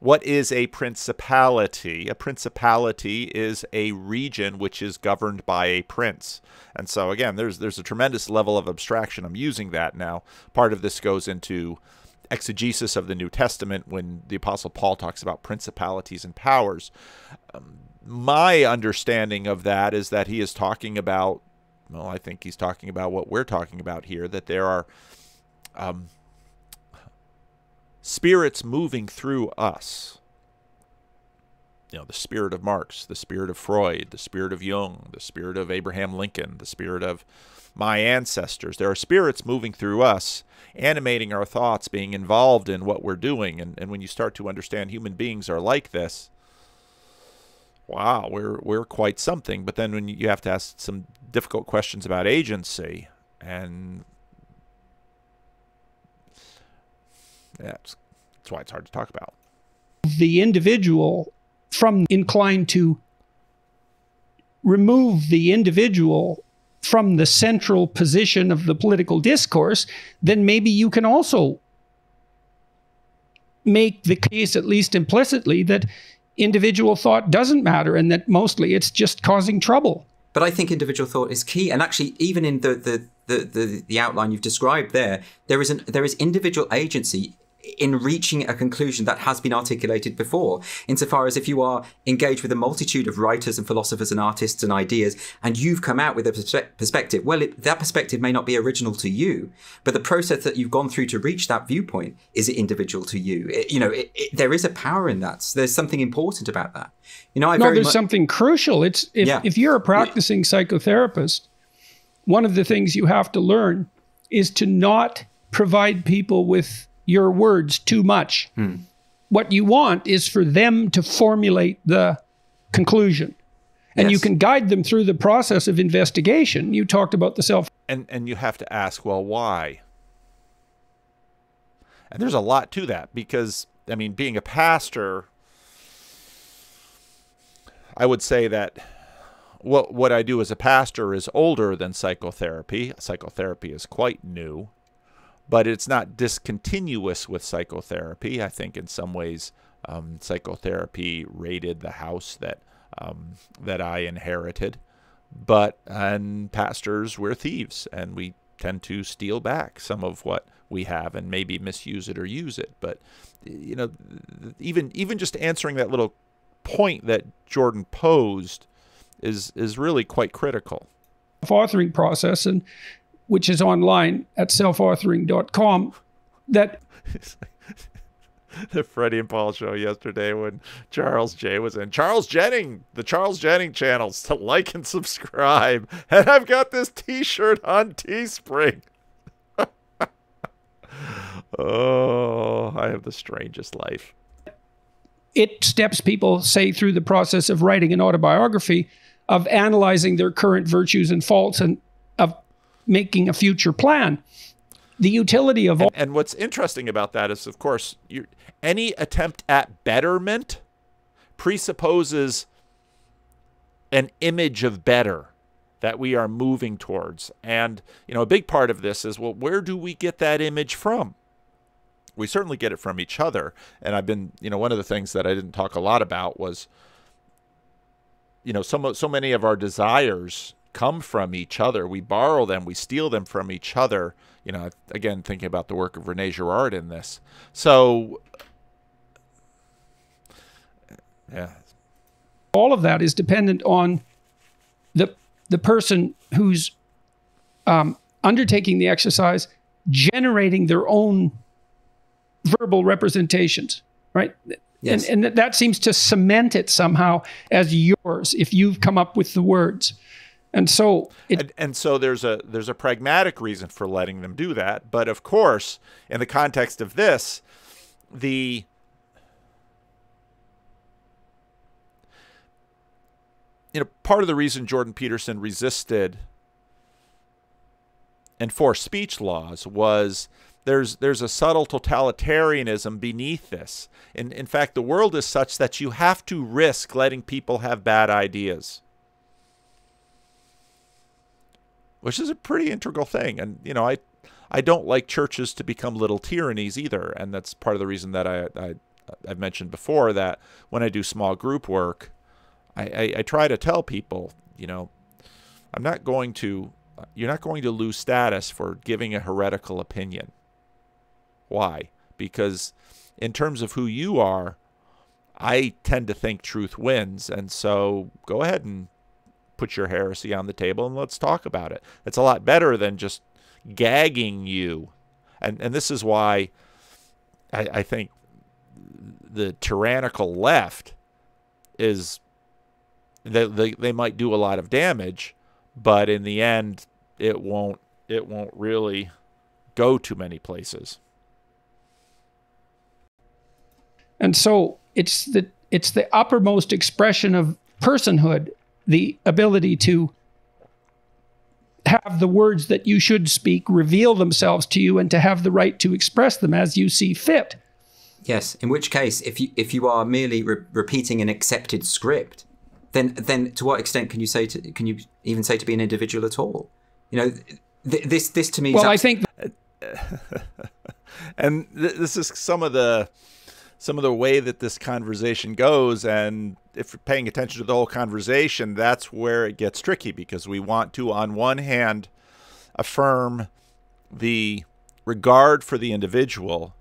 what is a principality? A principality is a region which is governed by a prince. And so again, there's a tremendous level of abstraction. I'm using that now. Part of this goes into exegesis of the New Testament when the Apostle Paul talks about principalities and powers. My understanding of that is that he is talking about, well, I think he's talking about what we're talking about here, that there are... spirits moving through us. The spirit of Marx, the spirit of Freud, the spirit of Jung, the spirit of Abraham Lincoln, the spirit of my ancestors. There are spirits moving through us, animating our thoughts, being involved in what we're doing. And when you start to understand human beings are like this, wow, we're quite something. But then when you have to ask some difficult questions about agency, and that's why it's hard to talk about. The individual from inclined to remove the individual from the central position of the political discourse, then maybe you can also make the case, at least implicitly, that individual thought doesn't matter and that mostly it's just causing trouble. But I think individual thought is key, and actually, even in the outline you've described there, there is individual agency in reaching a conclusion that has been articulated before, insofar as if you are engaged with a multitude of writers and philosophers and artists and ideas, and you've come out with a perspective, well, that perspective may not be original to you, but the process that you've gone through to reach that viewpoint is individual to you. There is a power in that. So there's something important about that. There's something crucial. If you're a practicing psychotherapist, one of the things you have to learn is to not provide people with your words too much. What you want is for them to formulate the conclusion, and you can guide them through the process of investigation. You talked about the self, and you have to ask, well, why? And there's a lot to that, because I mean, being a pastor, I would say that what I do as a pastor is older than psychotherapy. Psychotherapy is quite new, but it's not discontinuous with psychotherapy. I think in some ways, psychotherapy raided the house that that I inherited. But pastors, we're thieves, and we tend to steal back some of what we have and maybe misuse it or use it. But, you know, even just answering that little point that Jordan posed is really quite critical. Self-authoring process, and which is online at selfauthoring.com. That the Freddie and Paul show yesterday when Charles J was in. Charles Jenning, the Charles Jenning channels, to like and subscribe. And I've got this T-shirt on Teespring. Oh, I have the strangest life. It steps people, say, through the process of writing an autobiography, of analyzing their current virtues and faults, and of making a future plan. The utility of all... And what's interesting about that is, of course, any attempt at betterment presupposes an image of better that we are moving towards. And, you know, a big part of this is, well, where do we get that image from? We certainly get it from each other. And I've been, you know, one of the things that I didn't talk a lot about was, you know, so many of our desires come from each other. We borrow them, we steal them from each other. You know, again, thinking about the work of Rene Girard in this. So, yeah. All of that is dependent on the person who's undertaking the exercise, generating their own verbal representations, right? Yes. And that seems to cement it somehow as yours, if you've come up with the words. And so, so there's a pragmatic reason for letting them do that. But of course, in the context of this, part of the reason Jordan Peterson resisted enforced speech laws was there's a subtle totalitarianism beneath this. And in fact, the world is such that you have to risk letting people have bad ideas, which is a pretty integral thing. And, you know, I don't like churches to become little tyrannies either. And that's part of the reason that I've mentioned before that when I do small group work, I try to tell people, you know, you're not going to lose status for giving a heretical opinion. Why? Because in terms of who you are, I tend to think truth wins. And so go ahead and put your heresy on the table and let's talk about it. It's a lot better than just gagging you. And this is why I think the tyrannical left is, they might do a lot of damage, but in the end, it won't really go too many places. And so it's the uppermost expression of personhood, the ability to have the words that you should speak reveal themselves to you and to have the right to express them as you see fit. Yes, in which case, if you are merely repeating an accepted script, then to what extent can you say to, can you even say to be an individual at all? You know, this to me... Well, I think... and this is some of the way that this conversation goes, and if you're paying attention to the whole conversation, that's where it gets tricky, because we want to, on one hand, affirm the regard for the individual,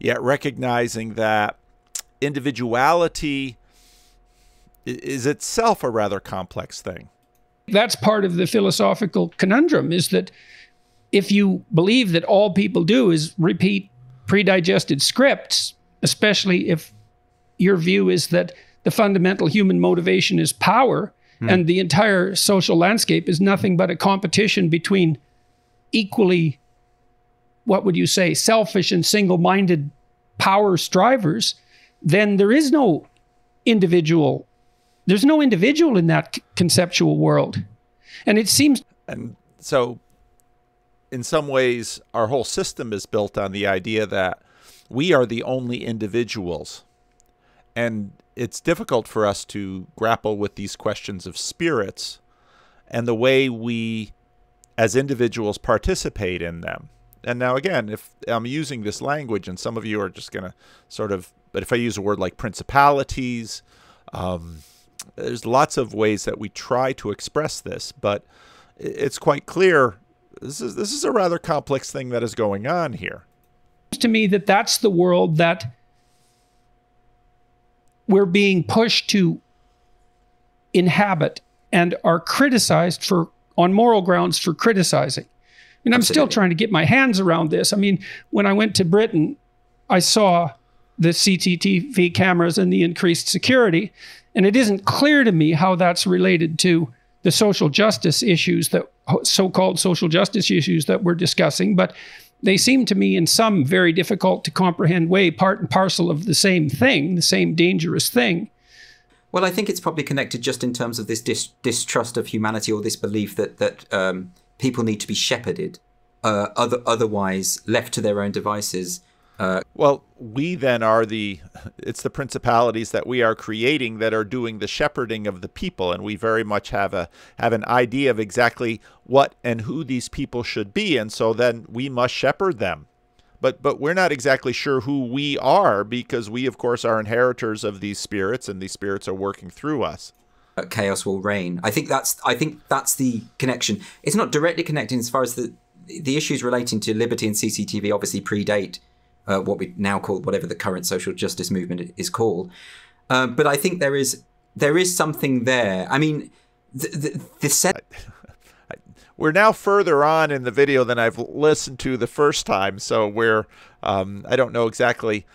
yet recognizing that individuality is itself a rather complex thing. That's part of the philosophical conundrum, is that if you believe that all people do is repeat predigested scripts, especially if your view is that the fundamental human motivation is power, and the entire social landscape is nothing but a competition between equally, what would you say, selfish and single-minded power strivers, then there is no individual. There's no individual in that conceptual world. And it seems... And so, in some ways, our whole system is built on the idea that we are the only individuals, and it's difficult for us to grapple with these questions of spirits and the way we as individuals participate in them. And now, again, if I'm using this language, and some of you are just going to sort of, but if I use a word like principalities, there's lots of ways that we try to express this, but it's quite clear this is a rather complex thing that is going on here. to me that that's the world that we're being pushed to inhabit and are criticized for, on moral grounds, for criticizing. And I'm still trying to get my hands around this. I mean, when I went to Britain, I saw the CCTV cameras and the increased security, and it isn't clear to me how that's related to the social justice issues, that so-called social justice issues that we're discussing, but they seem to me in some very difficult to comprehend way part and parcel of the same thing, the same dangerous thing. Well, I think it's probably connected just in terms of this distrust of humanity, or this belief that people need to be shepherded, otherwise left to their own devices. Well, we then are it's the principalities that we are creating that are doing the shepherding of the people. And we very much have an idea of exactly what and who these people should be. And so then we must shepherd them. But we're not exactly sure who we are, because we, of course, are inheritors of these spirits, and these spirits are working through us. Chaos will reign. I think that's the connection. It's not directly connected as far as the issues relating to liberty and CCTV obviously predate what we now call, whatever the current social justice movement is called. But I think there is something there. I mean, we're now further on in the video than I've listened to the first time, so we're I don't know exactly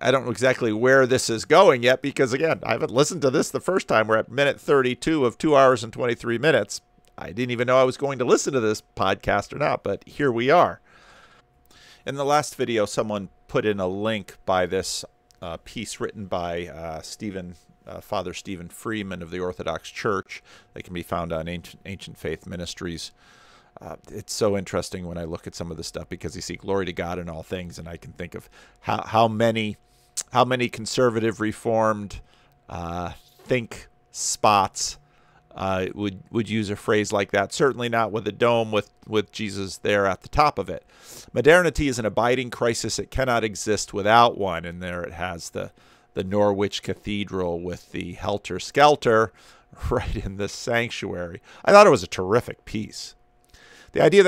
where this is going yet, because again, I haven't listened to this the first time. We're at minute 32 of 2 hours and 23 minutes. I didn't even know I was going to listen to this podcast or not, but here we are. In the last video, someone put in a link by this piece written by Father Stephen Freeman of the Orthodox Church. They can be found on Ancient Faith Ministries. It's so interesting when I look at some of this stuff, because you see glory to God in all things, and I can think of how many conservative Reformed think spots would use a phrase like that. Certainly not with a dome with Jesus there at the top of it. Modernity is an abiding crisis. It cannot exist without one. And there it has the Norwich Cathedral with the Helter Skelter right in this sanctuary. I thought it was a terrific piece. The ideas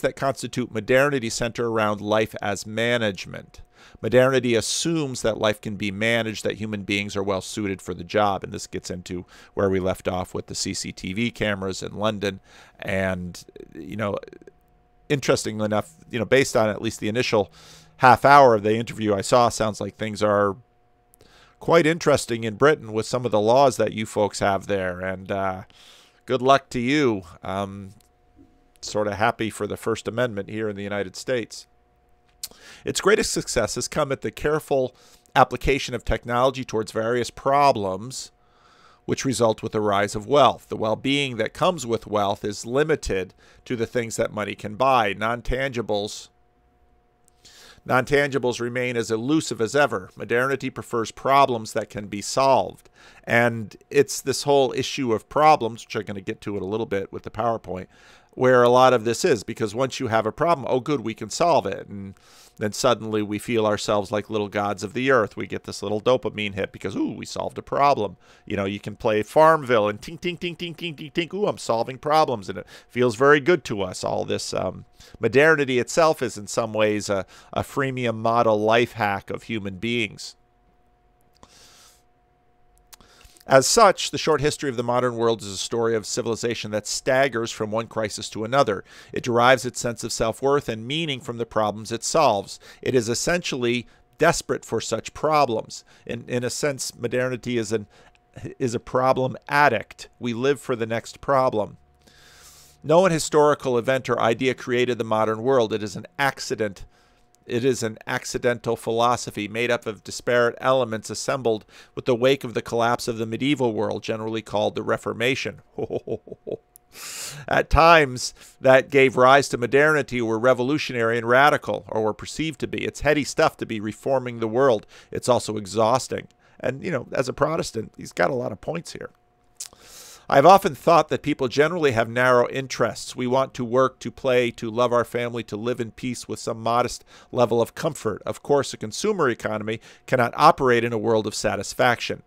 that constitute modernity center around life as management. Modernity assumes that life can be managed, that human beings are well suited for the job. And this gets into where we left off with the CCTV cameras in London. And, you know, interestingly enough, you know, based on at least the initial half hour of the interview I saw, sounds like things are quite interesting in Britain with some of the laws that you folks have there. And good luck to you. Sort of happy for the First Amendment here in the United States. Its greatest success has come at the careful application of technology towards various problems which result with the rise of wealth. The well-being that comes with wealth is limited to the things that money can buy. Non-tangibles remain as elusive as ever. Modernity prefers problems that can be solved. And it's this whole issue of problems, which I'm going to get to in a little bit with the PowerPoint, where a lot of this is, because once you have a problem, oh good, we can solve it. And then suddenly we feel ourselves like little gods of the earth. We get this little dopamine hit because, ooh, we solved a problem. You know, you can play Farmville and tink, tink, tink, tink, tink, tink, tink. Ooh, I'm solving problems. And it feels very good to us. All this modernity itself is in some ways a freemium model life hack of human beings. As such, the short history of the modern world is a story of civilization that staggers from one crisis to another. It derives its sense of self-worth and meaning from the problems it solves. It is essentially desperate for such problems. In a sense, modernity is a problem addict. We live for the next problem. No one historical event or idea created the modern world. It is an accident. It is an accidental philosophy made up of disparate elements assembled with the wake of the collapse of the medieval world, generally called the Reformation. At times, that gave rise to modernity were revolutionary and radical, or were perceived to be. It's heady stuff to be reforming the world. It's also exhausting. And, you know, as a Protestant, he's got a lot of points here. I've often thought that people generally have narrow interests. We want to work, to play, to love our family, to live in peace with some modest level of comfort. Of course, a consumer economy cannot operate in a world of satisfaction.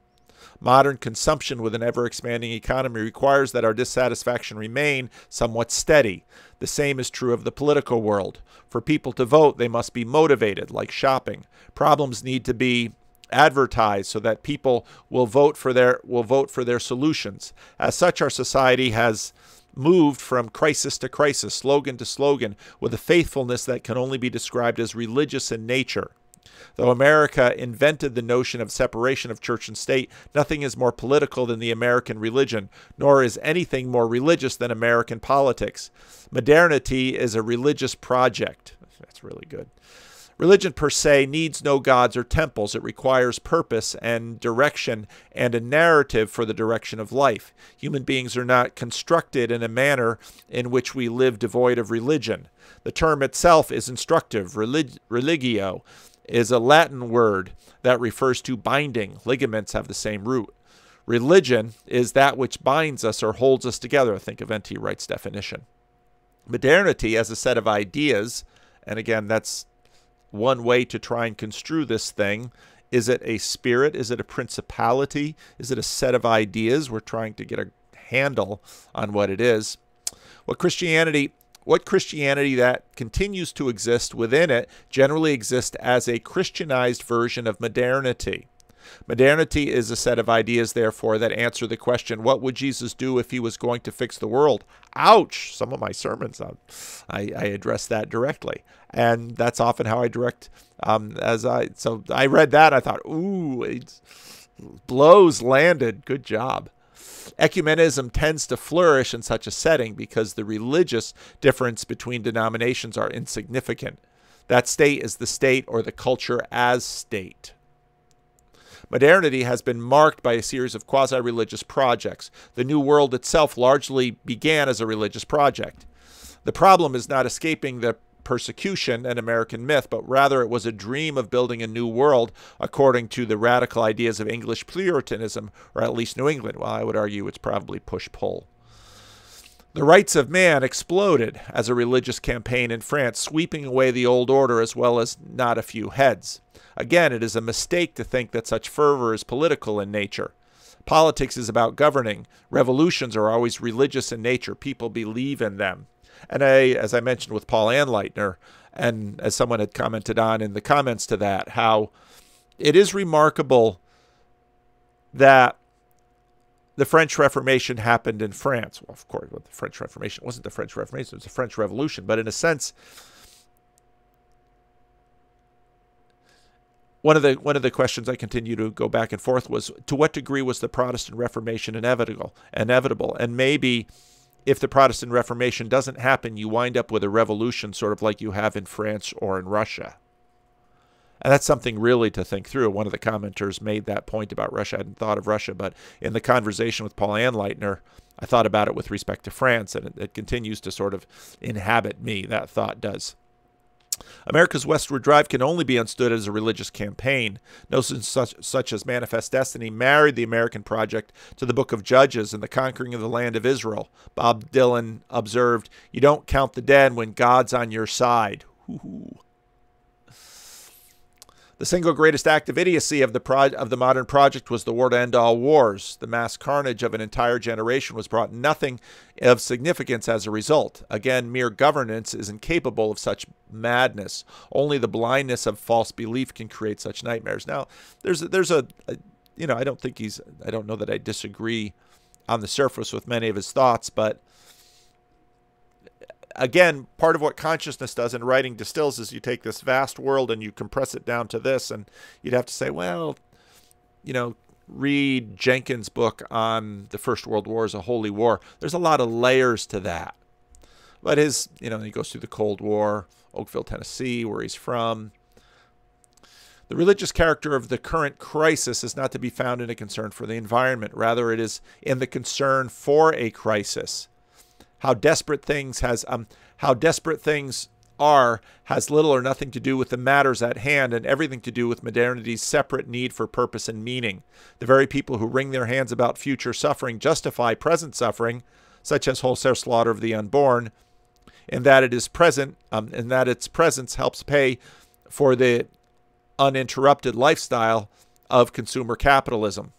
Modern consumption with an ever-expanding economy requires that our dissatisfaction remain somewhat steady. The same is true of the political world. For people to vote, they must be motivated, like shopping. Problems need to be advertised so that people will vote for their solutions. As such, our society has moved from crisis to crisis, slogan to slogan, with a faithfulness that can only be described as religious in nature. Though America invented the notion of separation of church and state, nothing is more political than the American religion, nor is anything more religious than American politics. Modernity is a religious project. That's really good. Religion per se needs no gods or temples. It requires purpose and direction and a narrative for the direction of life. Human beings are not constructed in a manner in which we live devoid of religion. The term itself is instructive. Religio is a Latin word that refers to binding. Ligaments have the same root. Religion is that which binds us or holds us together. Think of N.T. Wright's definition. Modernity as a set of ideas, and again, that's one way to try and construe this thing. Is it a spirit? Is it a principality? Is it a set of ideas? We're trying to get a handle on what it is. What Christianity that continues to exist within it generally exists as a Christianized version of modernity. Modernity is a set of ideas, therefore, that answer the question, what would Jesus do if he was going to fix the world? Ouch! Some of my sermons, I address that directly. And that's often how I direct. So I read that, I thought, ooh, it's, blows landed. Good job. Ecumenism tends to flourish in such a setting because the religious difference between denominations are insignificant. That state is the state or the culture as state. Modernity has been marked by a series of quasi-religious projects. The New World itself largely began as a religious project. The problem is not escaping the persecution and American myth, but rather it was a dream of building a new world according to the radical ideas of English Puritanism, or at least New England. Well, I would argue it's probably push-pull. The rights of man exploded as a religious campaign in France, sweeping away the old order as well as not a few heads. Again, it is a mistake to think that such fervor is political in nature. Politics is about governing. Revolutions are always religious in nature. People believe in them. And as I mentioned with Paul Anleitner, and as someone had commented on in the comments to that, how it is remarkable that the French Reformation happened in France. Well, of course, well, the French Reformation wasn't the French Reformation, it was the French Revolution. But in a sense, one of the questions I continue to go back and forth was, to what degree was the Protestant Reformation inevitable? And maybe if the Protestant Reformation doesn't happen, you wind up with a revolution sort of like you have in France or in Russia. And that's something really to think through. One of the commenters made that point about Russia. I hadn't thought of Russia, but in the conversation with Paul Anleitner, I thought about it with respect to France, and it continues to sort of inhabit me, that thought does. America's westward drive can only be understood as a religious campaign. Notions such as Manifest Destiny married the American project to the Book of Judges and the conquering of the land of Israel. Bob Dylan observed, "You don't count the dead when God's on your side." Ooh. The single greatest act of idiocy of the modern project was the war to end all wars. The mass carnage of an entire generation was brought nothing of significance as a result. Again, mere governance is incapable of such madness. Only the blindness of false belief can create such nightmares. Now, there's a you know, I don't know that I disagree on the surface with many of his thoughts, but again, part of what consciousness does in writing distills is you take this vast world and you compress it down to this, and you'd have to say, well, you know, read Jenkins' book on the First World War as a holy war. There's a lot of layers to that. But his, you know, he goes through the Cold War, Oakville, Tennessee, where he's from. The religious character of the current crisis is not to be found in a concern for the environment. Rather, it is in the concern for a crisis. How desperate things are has little or nothing to do with the matters at hand and everything to do with modernity's separate need for purpose and meaning. The very people who wring their hands about future suffering justify present suffering, such as wholesale slaughter of the unborn, in that it is present, in that its presence helps pay for the uninterrupted lifestyle of consumer capitalism.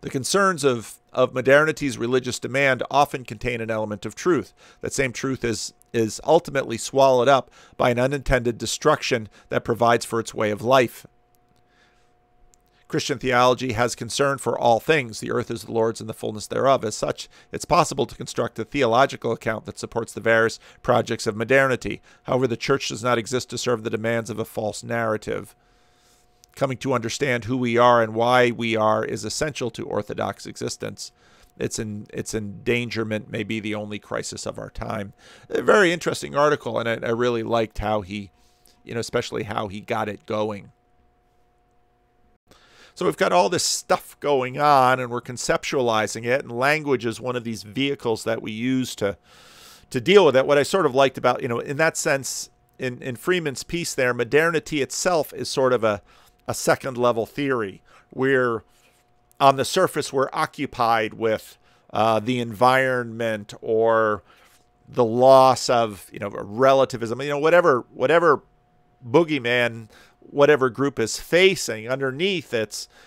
The concerns of modernity's religious demand often contain an element of truth. That same truth is ultimately swallowed up by an unintended destruction that provides for its way of life. Christian theology has concern for all things. The earth is the Lord's and the fullness thereof. As such, it's possible to construct a theological account that supports the various projects of modernity. However, the church does not exist to serve the demands of a false narrative. Coming to understand who we are and why we are is essential to Orthodox existence. Its endangerment may be the only crisis of our time. A very interesting article, and I really liked how he, especially how he got it going. So we've got all this stuff going on, and we're conceptualizing it, and language is one of these vehicles that we use to deal with it. What I sort of liked about, in that sense, in Freeman's piece there, modernity itself is sort of a second-level theory. We're, on the surface, we're occupied with the environment or the loss of, relativism, whatever boogeyman, whatever group is facing. Underneath,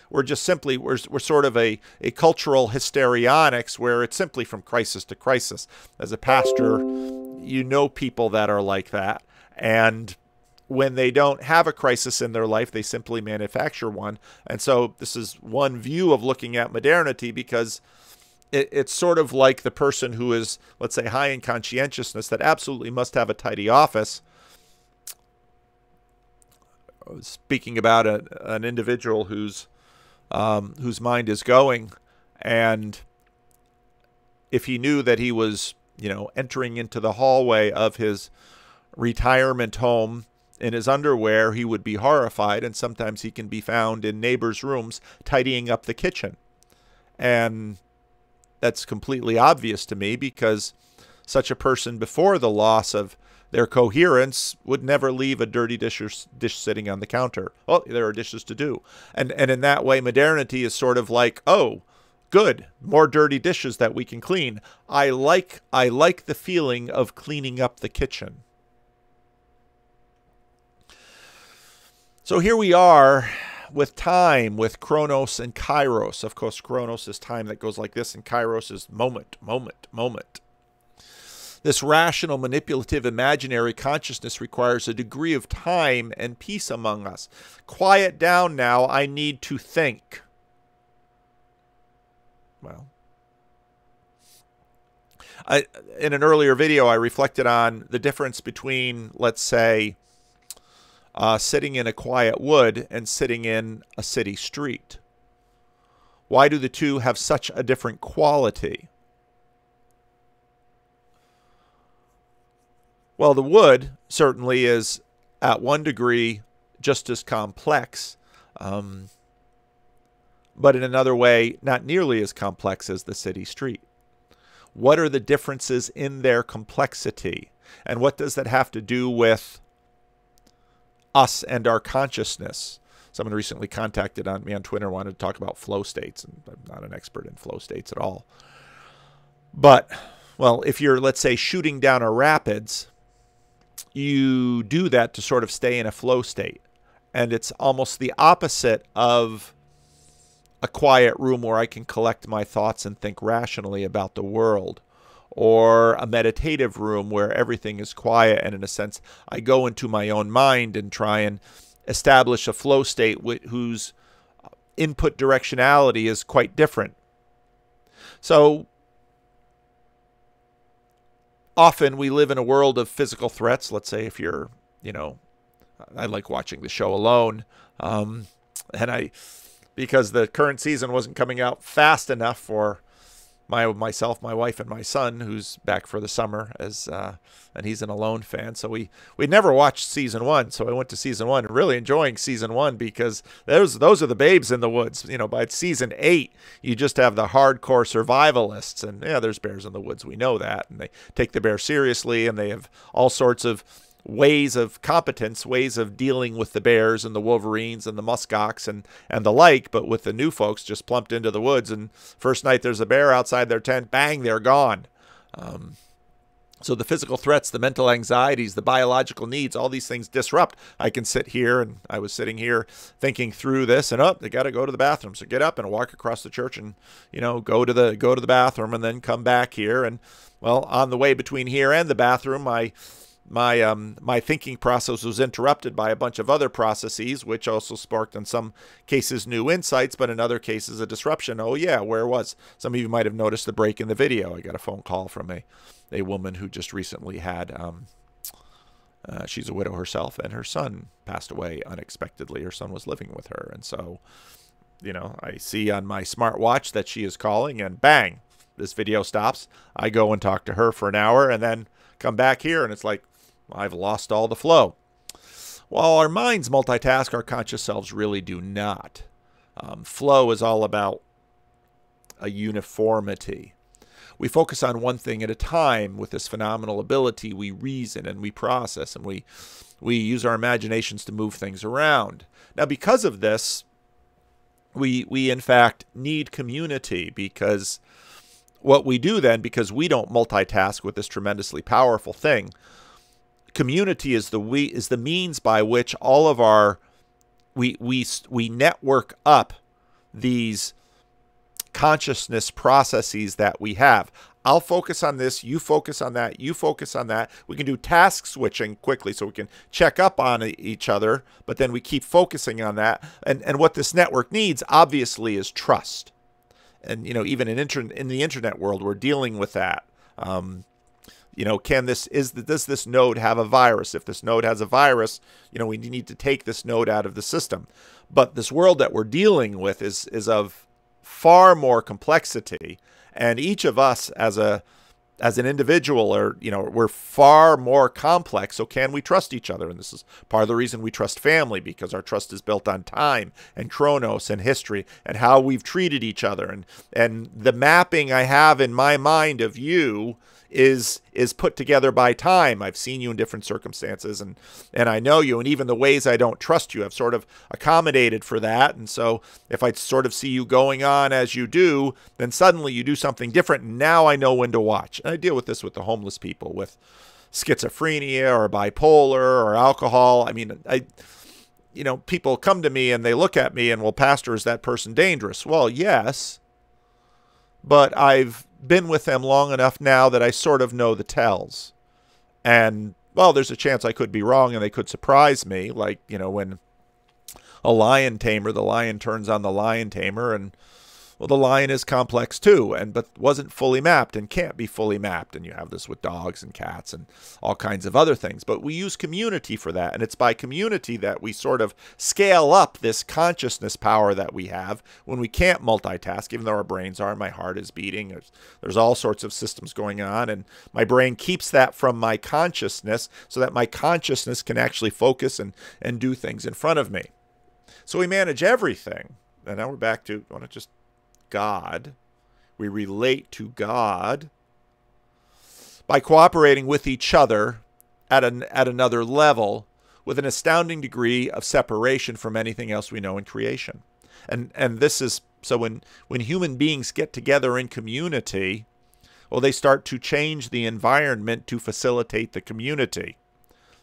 we're sort of a cultural histrionics where it's simply from crisis to crisis. As a pastor, people that are like that, and when they don't have a crisis in their life, they simply manufacture one. And so this is one view of looking at modernity, because it's sort of like the person who is, let's say, high in conscientiousness that absolutely must have a tidy office. Speaking about an individual whose mind is going, and if he knew that he was, entering into the hallway of his retirement home in his underwear, he would be horrified. And sometimes he can be found in neighbors' rooms tidying up the kitchen, and that's completely obvious to me, because such a person, before the loss of their coherence, would never leave a dirty dish sitting on the counter. Oh, there are dishes to do. And in that way, modernity is sort of like, oh, good, more dirty dishes that we can clean. I like the feeling of cleaning up the kitchen. So here we are with time, with Chronos and Kairos. Of course, Chronos is time that goes like this, and Kairos is moment, moment, moment. This rational, manipulative, imaginary consciousness requires a degree of time and peace among us. Quiet down now, I need to think. Well, in an earlier video, I reflected on the difference between, let's say, sitting in a quiet wood and sitting in a city street. Why do the two have such a different quality? Well, the wood certainly is, at one degree, just as complex, but in another way, not nearly as complex as the city street. What are the differences in their complexity? And what does that have to do with us and our consciousness? Someone recently contacted me on Twitter, wanted to talk about flow states, and I'm not an expert in flow states at all. But, well, if you're, let's say, shooting down a rapids, you do that to sort of stay in a flow state. And it's almost the opposite of a quiet room where I can collect my thoughts and think rationally about the world, or a meditative room where everything is quiet. And in a sense, I go into my own mind and try and establish a flow state whose input directionality is quite different. So often we live in a world of physical threats. Let's say if you're, I like watching the show Alone. Because the current season wasn't coming out fast enough for myself, my wife, and my son, who's back for the summer, and he's an Alone fan. So we never watched season one. So I went to season one, really enjoying season one, because those are the babes in the woods. By season 8, you just have the hardcore survivalists, and yeah, there's bears in the woods. We know that, and they take the bear seriously, and they have all sorts of ways of competence, ways of dealing with the bears and the wolverines and the muskox and the like. But with the new folks, just plumped into the woods, and first night there's a bear outside their tent, bang, they're gone. So the physical threats, the mental anxieties, the biological needs, all these things disrupt. I can sit here, and I was sitting here thinking through this, and oh, they got to go to the bathroom. So get up and walk across the church and, you know, go to the bathroom and then come back here. And well, on the way between here and the bathroom, my thinking process was interrupted by a bunch of other processes, which also sparked in some cases new insights, but in other cases a disruption. Oh yeah, where was? Some of you might have noticed the break in the video. I got a phone call from a woman who just recently had, she's a widow herself, and her son passed away unexpectedly. Her son was living with her. And so, you know, I see on my smartwatch that she is calling, and bang, this video stops. I go and talk to her for an hour and then come back here, and it's like, I've lost all the flow. While our minds multitask, our conscious selves really do not. Flow is all about a uniformity. We focus on one thing at a time. With this phenomenal ability, we reason and we process, and we use our imaginations to move things around. Now, because of this, we in fact need community, because what we do then, because we don't multitask with this tremendously powerful thing, community is the means by which all of our we network up these consciousness processes that we have. I'll focus on this, you focus on that, you focus on that. We can do task switching quickly so we can check up on each other, but then we keep focusing on that. And what this network needs, obviously, is trust. And, you know, even in the internet world, we're dealing with that. You know, does this node have a virus? If this node has a virus, you know, we need to take this node out of the system. But this world that we're dealing with is of far more complexity, and each of us as an individual are, you know, we're far more complex. So can we trust each other? And this is part of the reason we trust family, because our trust is built on time and chronos and history and how we've treated each other, and the mapping I have in my mind of you is put together by time. I've seen you in different circumstances, and I know you, and even the ways I don't trust you, I've sort of accommodated for that. And so if I sort of see you going on as you do, then suddenly you do something different, and now I know when to watch. And I deal with this with the homeless people, with schizophrenia or bipolar or alcohol. I mean, you know, people come to me and they look at me and, well, pastor, is that person dangerous? Well, yes, but I've been with them long enough now that I sort of know the tells. And, well, there's a chance I could be wrong and they could surprise me. Like, you know, when a lion tamer, the lion turns on the lion tamer, and, well, the lion is complex too, but wasn't fully mapped and can't be fully mapped. And you have this with dogs and cats and all kinds of other things. But we use community for that. And it's by community that we sort of scale up this consciousness power that we have when we can't multitask, even though our brains are, my heart is beating. There's all sorts of systems going on. And my brain keeps that from my consciousness so that my consciousness can actually focus and do things in front of me. So we manage everything. And now we're back to, I want to just... God. We relate to God by cooperating with each other at another level, with an astounding degree of separation from anything else we know in creation. And this is so when human beings get together in community, well, they start to change the environment to facilitate the community.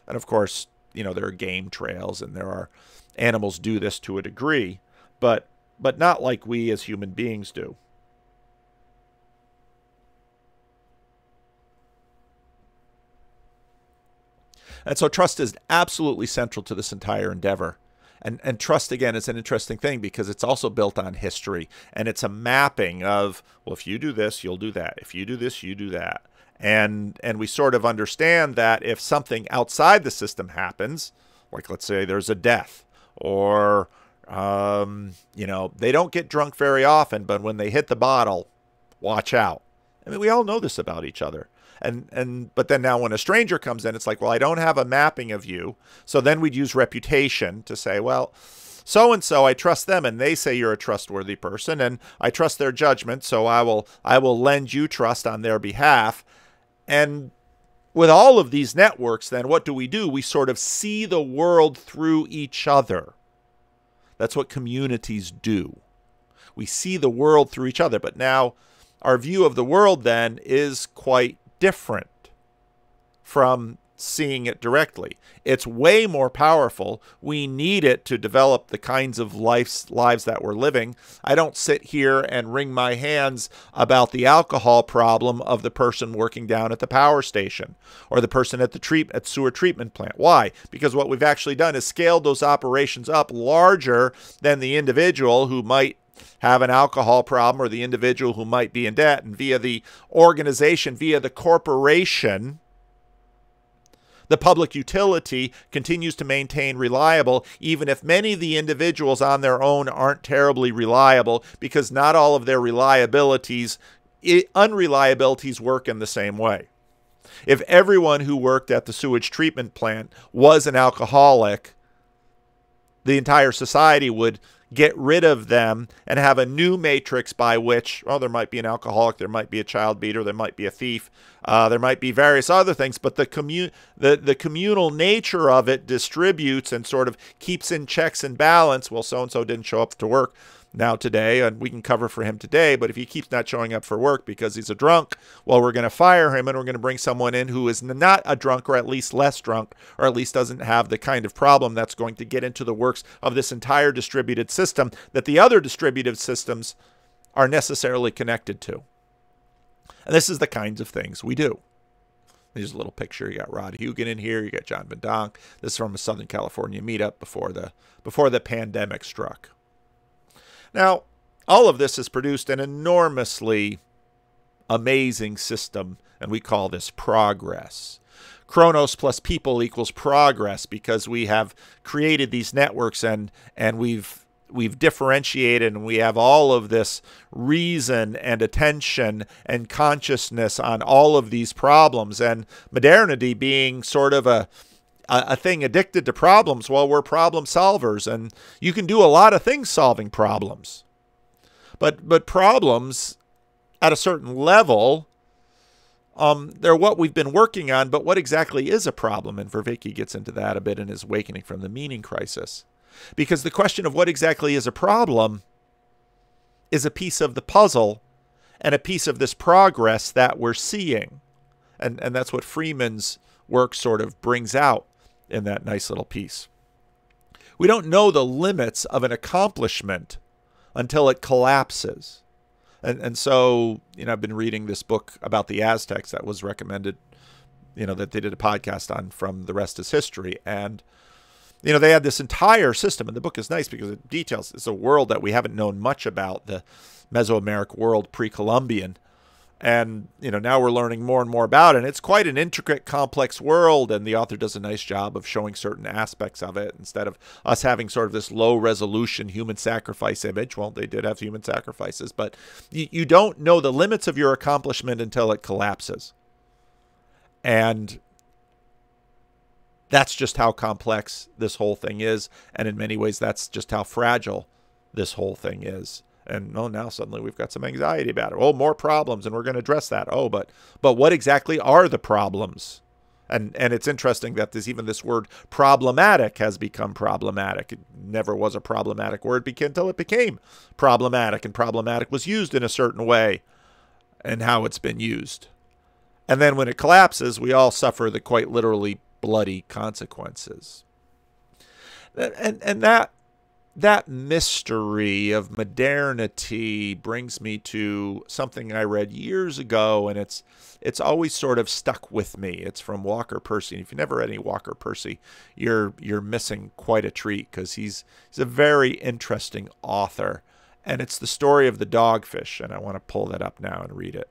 And of course, you know, there are game trails, and there are animals do this to a degree, but not like we as human beings do. And so trust is absolutely central to this entire endeavor. And trust, again, is an interesting thing, because it's also built on history. And it's a mapping of, well, if you do this, you'll do that. If you do this, you do that. And we sort of understand that if something outside the system happens, like let's say there's a death, or... you know, they don't get drunk very often, but when they hit the bottle, watch out. I mean, we all know this about each other. But then now when a stranger comes in, it's like, well, I don't have a mapping of you. So then we'd use reputation to say, well, so-and-so, I trust them, and they say you're a trustworthy person, and I trust their judgment. So I will lend you trust on their behalf. And with all of these networks, then what do? We sort of see the world through each other. That's what communities do. We see the world through each other, but now our view of the world then is quite different. from seeing it directly. It's way more powerful. We need it to develop the kinds of lives that we're living. I don't sit here and wring my hands about the alcohol problem of the person working down at the power station or the person at the sewer treatment plant. Why? Because what we've actually done is scaled those operations up larger than the individual who might have an alcohol problem or the individual who might be in debt. And via the organization, via the corporation, the public utility continues to maintain reliable, even if many of the individuals on their own aren't terribly reliable, because not all of their unreliabilities work in the same way. If everyone who worked at the sewage treatment plant was an alcoholic, the entire society would get rid of them and have a new matrix by which, well, there might be an alcoholic, there might be a child beater, there might be a thief, there might be various other things, but the communal nature of it distributes and sort of keeps in checks and balance. Well, so-and-so didn't show up to work now today, and we can cover for him today, but if he keeps not showing up for work because he's a drunk, well, we're going to fire him and we're going to bring someone in who is not a drunk, or at least less drunk, or at least doesn't have the kind of problem that's going to get into the works of this entire distributed system that the other distributive systems are necessarily connected to. And this is the kinds of things we do. Here's a little picture. You got Rod Hugan in here. You got John Van Donk. This is from a Southern California meetup before the pandemic struck. Now, all of this has produced an enormously amazing system, and we call this progress. Chronos plus people equals progress, because we have created these networks and we've differentiated, and we have all of this reason and attention and consciousness on all of these problems. And modernity being sort of a thing addicted to problems, well, we're problem solvers, and you can do a lot of things solving problems. But problems at a certain level, they're what we've been working on, but what exactly is a problem? And Verveke gets into that a bit in his Awakening from the Meaning Crisis. Because the question of what exactly is a problem is a piece of the puzzle and a piece of this progress that we're seeing. And that's what Freeman's work sort of brings out in that nice little piece. We don't know the limits of an accomplishment until it collapses. And so, you know, I've been reading this book about the Aztecs that was recommended, you know, that they did a podcast on from The Rest is History. And, you know, they had this entire system, and the book is nice because it details, it's a world that we haven't known much about, the Mesoamerican world pre-Columbian. And, you know, now we're learning more and more about it. And it's quite an intricate, complex world. And the author does a nice job of showing certain aspects of it instead of us having sort of this low resolution human sacrifice image. Well, they did have human sacrifices, but you don't know the limits of your accomplishment until it collapses. And that's just how complex this whole thing is. And in many ways, that's just how fragile this whole thing is. And, oh, now suddenly we've got some anxiety about it. Oh, more problems, and we're going to address that. Oh, but what exactly are the problems? And it's interesting that even this word problematic has become problematic. It never was a problematic word until it became problematic, and problematic was used in a certain way and how it's been used. And then when it collapses, we all suffer the quite literally bloody consequences. And that mystery of modernity brings me to something I read years ago, and it's always sort of stuck with me. It's from Walker Percy. And if you've never read any Walker Percy, you're missing quite a treat, because he's a very interesting author. And it's the story of the dogfish, and I want to pull that up now and read it.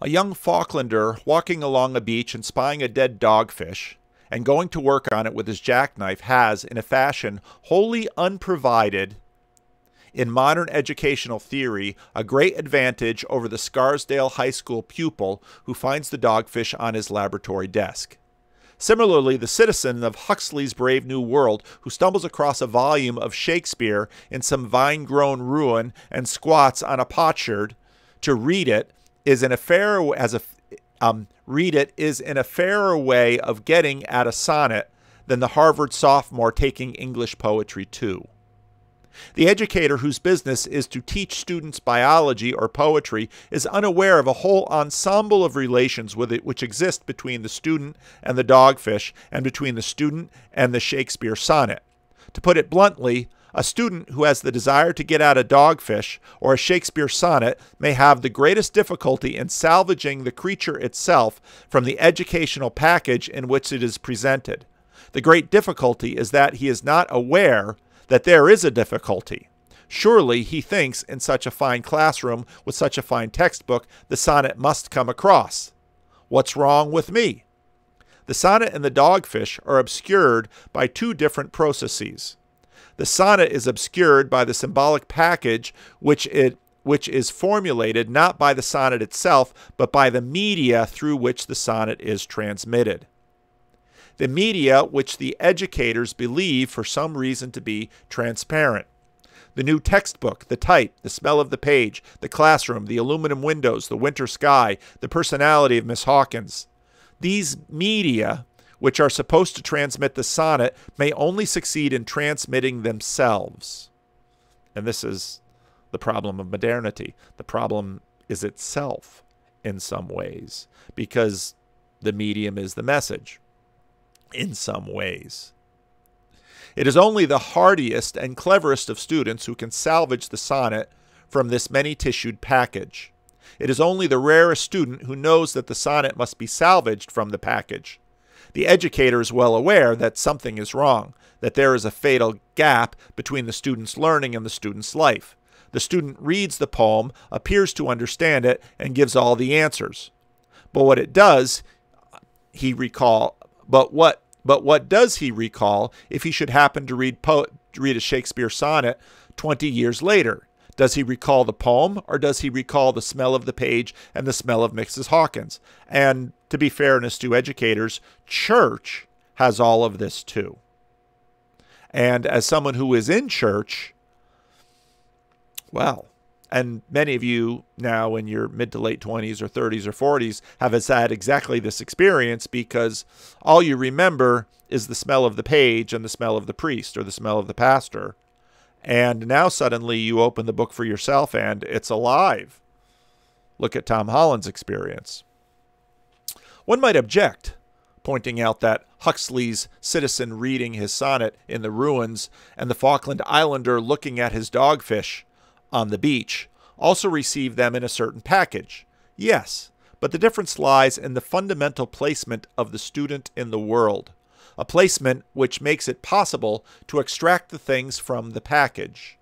A young Falklander walking along a beach and spying a dead dogfish and going to work on it with his jackknife has, in a fashion wholly unprovided in modern educational theory, a great advantage over the Scarsdale High School pupil who finds the dogfish on his laboratory desk. Similarly, the citizen of Huxley's Brave New World, who stumbles across a volume of Shakespeare in some vine-grown ruin and squats on a potsherd to read it, is in a fairer way of getting at a sonnet than the Harvard sophomore taking English poetry too. The educator whose business is to teach students biology or poetry is unaware of a whole ensemble of relations with it which exist between the student and the dogfish and between the student and the Shakespeare sonnet. To put it bluntly, a student who has the desire to get at a dogfish or a Shakespeare sonnet may have the greatest difficulty in salvaging the creature itself from the educational package in which it is presented. The great difficulty is that he is not aware that there is a difficulty. Surely, he thinks, in such a fine classroom with such a fine textbook, the sonnet must come across. What's wrong with me? The sonnet and the dogfish are obscured by two different processes. The sonnet is obscured by the symbolic package which is formulated not by the sonnet itself, but by the media through which the sonnet is transmitted. The media which the educators believe for some reason to be transparent. The new textbook, the type, the smell of the page, the classroom, the aluminum windows, the winter sky, the personality of Miss Hawkins. These media, which are supposed to transmit the sonnet, may only succeed in transmitting themselves. And this is the problem of modernity. The problem is itself in some ways, because the medium is the message in some ways. It is only the hardiest and cleverest of students who can salvage the sonnet from this many-tissued package. It is only the rarest student who knows that the sonnet must be salvaged from the package. The educator is well aware that something is wrong, that there is a fatal gap between the student's learning and the student's life. The student reads the poem, appears to understand it, and gives all the answers. But what it does, But what does he recall if he should happen to read a Shakespeare sonnet 20 years later? Does he recall the poem, or does he recall the smell of the page and the smell of Mrs. Hawkins? And to be fairness to educators, church has all of this too. And as someone who is in church, well, and many of you now in your mid to late 20s or 30s or 40s have had exactly this experience, because all you remember is the smell of the page and the smell of the priest or the smell of the pastor. And now suddenly you open the book for yourself and it's alive. Look at Tom Holland's experience. One might object, pointing out that Huxley's citizen reading his sonnet in the ruins and the Falkland Islander looking at his dogfish on the beach also received them in a certain package. Yes, but the difference lies in the fundamental placement of the student in the world, a placement which makes it possible to extract the things from the package.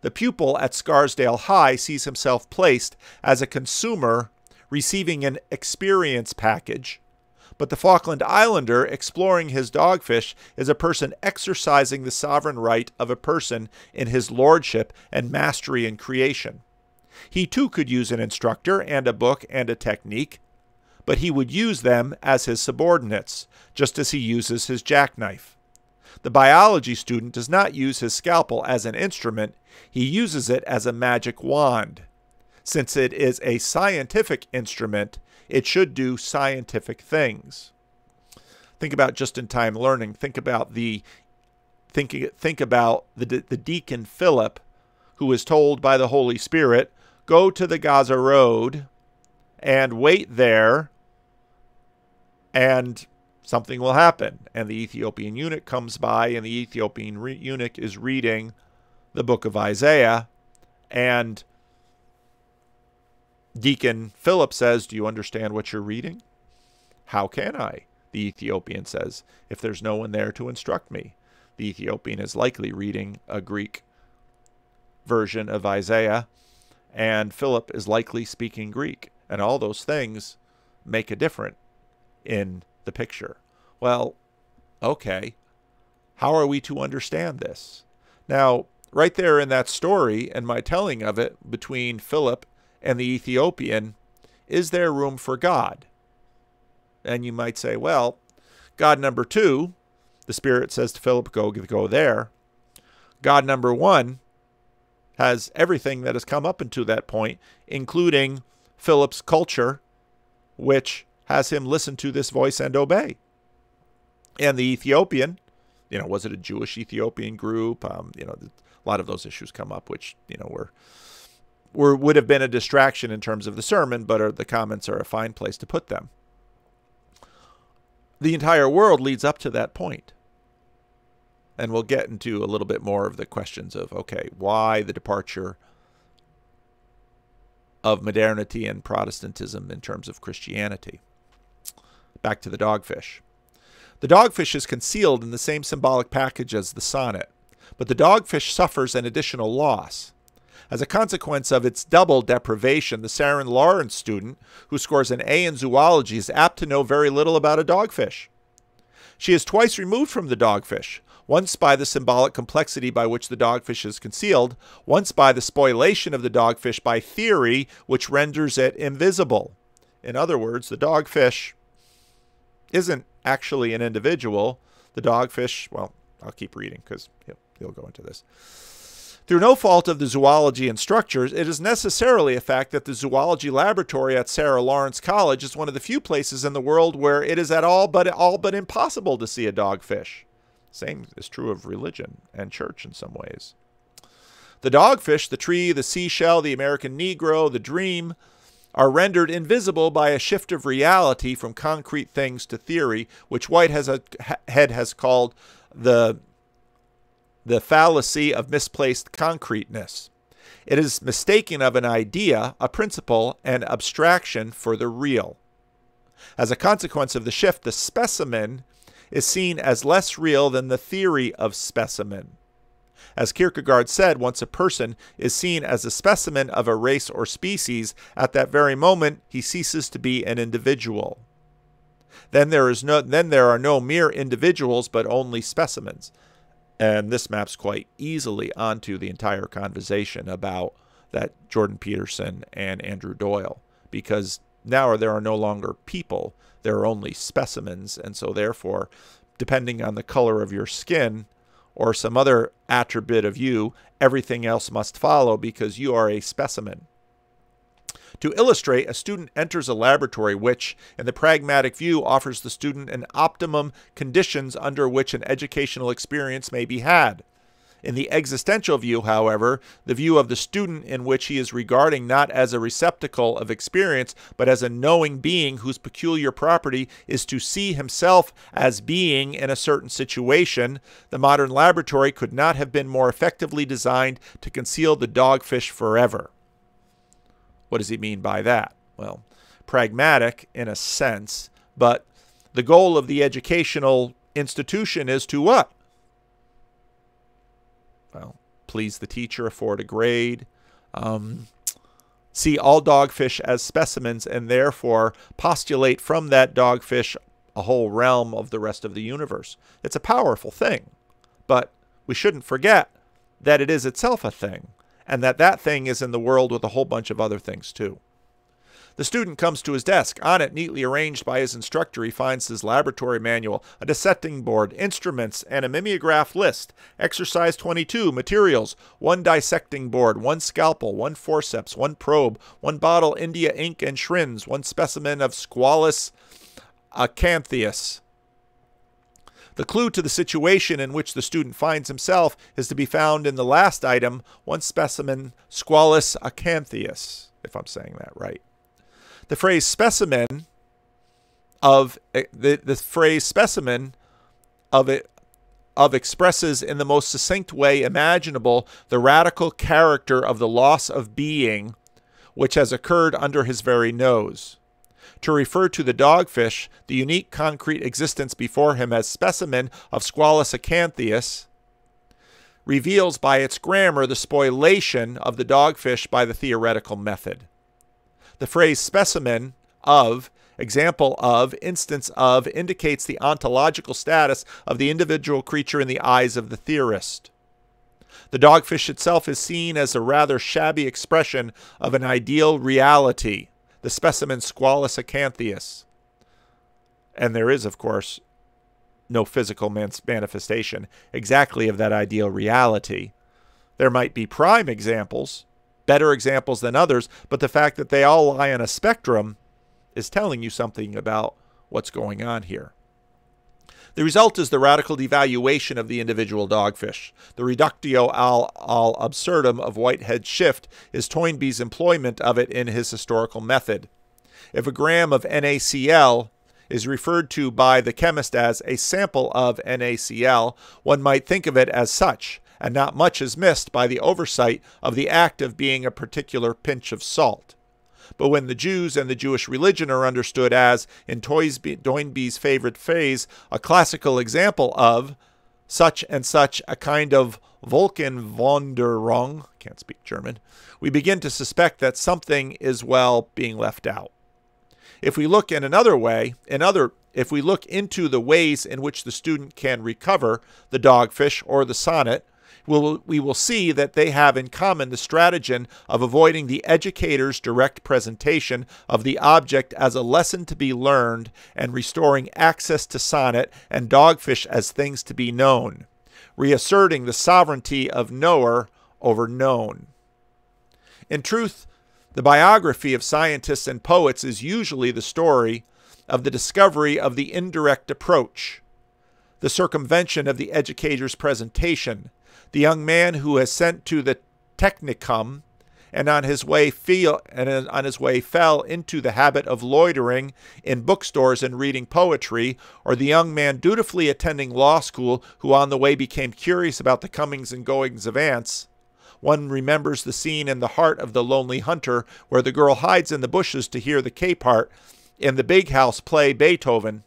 The pupil at Scarsdale High sees himself placed as a consumer receiving an experience package, but the Falkland Islander exploring his dogfish is a person exercising the sovereign right of a person in his lordship and mastery in creation. He too could use an instructor and a book and a technique, but he would use them as his subordinates, just as he uses his jackknife. The biology student does not use his scalpel as an instrument, he uses it as a magic wand. Since it is a scientific instrument, it should do scientific things. Think about just-in-time learning. Think about the Deacon Philip, who was told by the Holy Spirit, go to the Gaza Road and wait there, and something will happen. And the Ethiopian eunuch comes by, and the Ethiopian eunuch is reading the book of Isaiah, and Deacon Philip says, do you understand what you're reading? How can I? The Ethiopian says, if there's no one there to instruct me. The Ethiopian is likely reading a Greek version of Isaiah, and Philip is likely speaking Greek. And all those things make a difference in the picture. Well, okay, how are we to understand this? Now, right there in that story and my telling of it between Philip and the Ethiopian, is there room for God? And you might say, well, God number two, the Spirit says to Philip, go there. God number one has everything that has come up until that point, including Philip's culture, which has him listen to this voice and obey. And the Ethiopian, was it a Jewish Ethiopian group? a lot of those issues come up, which, you know, would have been a distraction in terms of the sermon, but the comments are a fine place to put them. The entire world leads up to that point. And we'll get into a little bit more of the questions of, okay, why the departure of modernity and Protestantism in terms of Christianity. Back to the dogfish. The dogfish is concealed in the same symbolic package as the sonnet, but the dogfish suffers an additional loss. As a consequence of its double deprivation, the Sarah Lawrence student, who scores an A in zoology, is apt to know very little about a dogfish. She is twice removed from the dogfish, once by the symbolic complexity by which the dogfish is concealed, once by the spoliation of the dogfish by theory, which renders it invisible. In other words, the dogfish isn't actually an individual. The dogfish, well, I'll keep reading because he'll go into this. Through no fault of the zoology instructors, it is necessarily a fact that the zoology laboratory at Sarah Lawrence College is one of the few places in the world where it is at all but impossible to see a dogfish. Same is true of religion and church in some ways. The dogfish, the tree, the seashell, the American Negro, the dream, are rendered invisible by a shift of reality from concrete things to theory, which Whitehead has called the fallacy of misplaced concreteness. It is mistaking of an idea, a principle, an abstraction for the real. As a consequence of the shift, the specimen is seen as less real than the theory of specimen. As Kierkegaard said, once a person is seen as a specimen of a race or species, at that very moment he ceases to be an individual. Then there are no mere individuals, but only specimens. And this maps quite easily onto the entire conversation about that Jordan Peterson and Andrew Doyle, because now there are no longer people, there are only specimens, and so therefore, depending on the color of your skin or some other attribute of you, everything else must follow because you are a specimen. To illustrate, a student enters a laboratory which, in the pragmatic view, offers the student an optimum conditions under which an educational experience may be had. In the existential view, however, the view of the student in which he is regarding not as a receptacle of experience, but as a knowing being whose peculiar property is to see himself as being in a certain situation, the modern laboratory could not have been more effectively designed to conceal the dogfish forever. What does he mean by that? Well, pragmatic in a sense, but the goal of the educational institution is to what? Well, please the teacher, afford a grade, see all dogfish as specimens, and therefore postulate from that dogfish a whole realm of the rest of the universe. It's a powerful thing, but we shouldn't forget that it is itself a thing. And that thing is in the world with a whole bunch of other things, too. The student comes to his desk. On it, neatly arranged by his instructor, he finds his laboratory manual, a dissecting board, instruments, and a mimeograph list. Exercise 22, materials, one dissecting board, one scalpel, one forceps, one probe, one bottle India ink and shrins, one specimen of Squalus acanthius. The clue to the situation in which the student finds himself is to be found in the last item, one specimen, Squalus acanthius, if I'm saying that right. The phrase specimen of expresses in the most succinct way imaginable the radical character of the loss of being which has occurred under his very nose. To refer to the dogfish, the unique concrete existence before him as specimen of Squalus acanthius, reveals by its grammar the spoliation of the dogfish by the theoretical method. The phrase specimen of, example of, instance of, indicates the ontological status of the individual creature in the eyes of the theorist. The dogfish itself is seen as a rather shabby expression of an ideal reality, the specimen Squalus acanthius. And there is, of course, no physical manifestation exactly of that ideal reality. There might be prime examples, better examples than others, but the fact that they all lie on a spectrum is telling you something about what's going on here. The result is the radical devaluation of the individual dogfish. The reductio ad absurdum of Whitehead's shift is Toynbee's employment of it in his historical method. If a gram of NaCl is referred to by the chemist as a sample of NaCl, one might think of it as such, and not much is missed by the oversight of the act of being a particular pinch of salt. But when the Jews and the Jewish religion are understood as, in Toynbee's favorite phrase, a classical example of such and such a kind of Wolkenwanderung, can't speak German, we begin to suspect that something is, well, being left out. If we look in another way, if we look into the ways in which the student can recover the dogfish or the sonnet, we will see that they have in common the stratagem of avoiding the educator's direct presentation of the object as a lesson to be learned and restoring access to sonnet and dogfish as things to be known, reasserting the sovereignty of knower over known. In truth, the biography of scientists and poets is usually the story of the discovery of the indirect approach, the circumvention of the educator's presentation, the young man who has sent to the technicum and on his way fell into the habit of loitering in bookstores and reading poetry, or the young man dutifully attending law school who on the way became curious about the comings and goings of ants. One remembers the scene in The Heart of the Lonely Hunter where the girl hides in the bushes to hear the K-part in the Big House play Beethoven.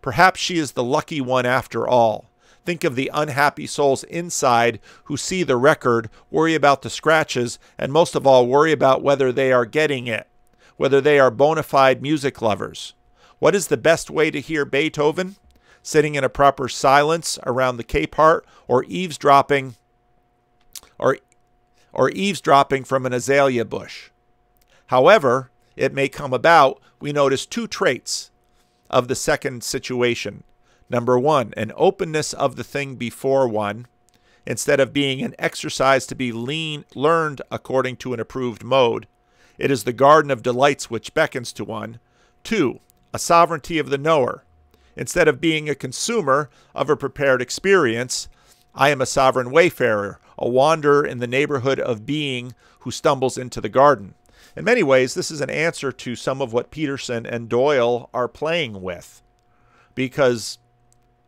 Perhaps she is the lucky one after all. Think of the unhappy souls inside who see the record, worry about the scratches, and most of all worry about whether they are getting it, whether they are bona fide music lovers. What is the best way to hear Beethoven? Sitting in a proper silence around the K-part, or eavesdropping from an azalea bush. However it may come about, we notice two traits of the second situation. Number one, an openness of the thing before one, instead of being an exercise to be learned according to an approved mode. It is the garden of delights which beckons to one. Two, a sovereignty of the knower. Instead of being a consumer of a prepared experience, I am a sovereign wayfarer, a wanderer in the neighborhood of being who stumbles into the garden. In many ways, this is an answer to some of what Peterson and Doyle are playing with, because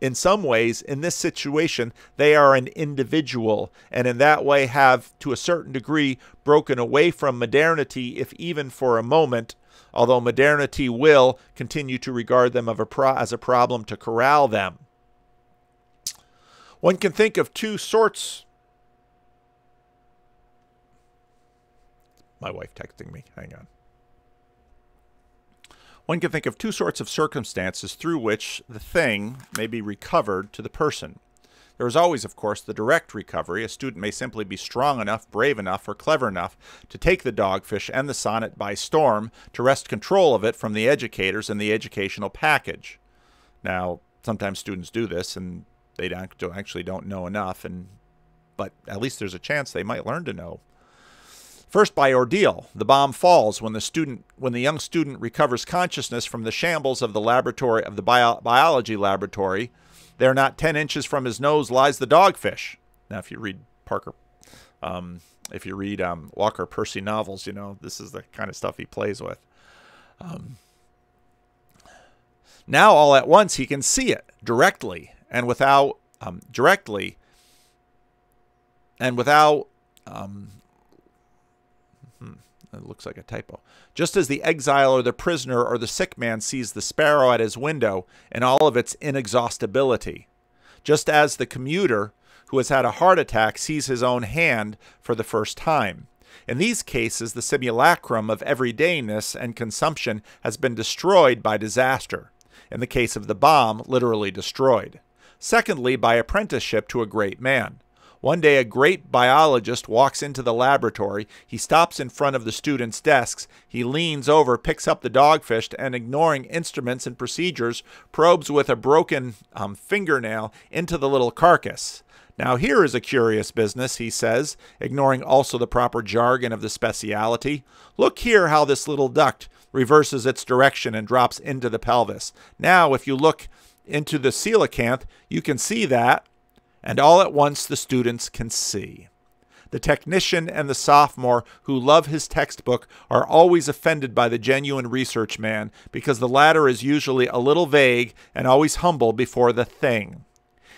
in some ways, in this situation, they are an individual, and in that way have, to a certain degree, broken away from modernity, if even for a moment, although modernity will continue to regard them as a problem to corral them. One can think of two sorts. My wife texting me, hang on. One can think of two sorts of circumstances through which the thing may be recovered to the person. There is always, of course, the direct recovery. A student may simply be strong enough, brave enough, or clever enough to take the dogfish and the sonnet by storm, to wrest control of it from the educators and the educational package. Now, sometimes students do this, and they actually don't know enough, but at least there's a chance they might learn to know. First, by ordeal, the bomb falls when the young student recovers consciousness from the shambles of the laboratory, of the biology laboratory. There, not 10 inches from his nose, lies the dogfish. Now, if you read Walker Percy novels, you know this is the kind of stuff he plays with. Now, all at once, he can see it directly and without It looks like a typo. Just as the exile or the prisoner or the sick man sees the sparrow at his window in all of its inexhaustibility. Just as the commuter who has had a heart attack sees his own hand for the first time. In these cases, the simulacrum of everydayness and consumption has been destroyed by disaster. In the case of the bomb, literally destroyed. Secondly, by apprenticeship to a great man. One day, a great biologist walks into the laboratory. He stops in front of the students' desks. He leans over, picks up the dogfish, and ignoring instruments and procedures, probes with a broken fingernail into the little carcass. Now, here is a curious business, he says, ignoring also the proper jargon of the speciality. Look here how this little duct reverses its direction and drops into the pelvis. Now, if you look into the coelacanth, you can see that, and all at once the students can see. The technician and the sophomore who love his textbook are always offended by the genuine research man, because the latter is usually a little vague and always humble before the thing.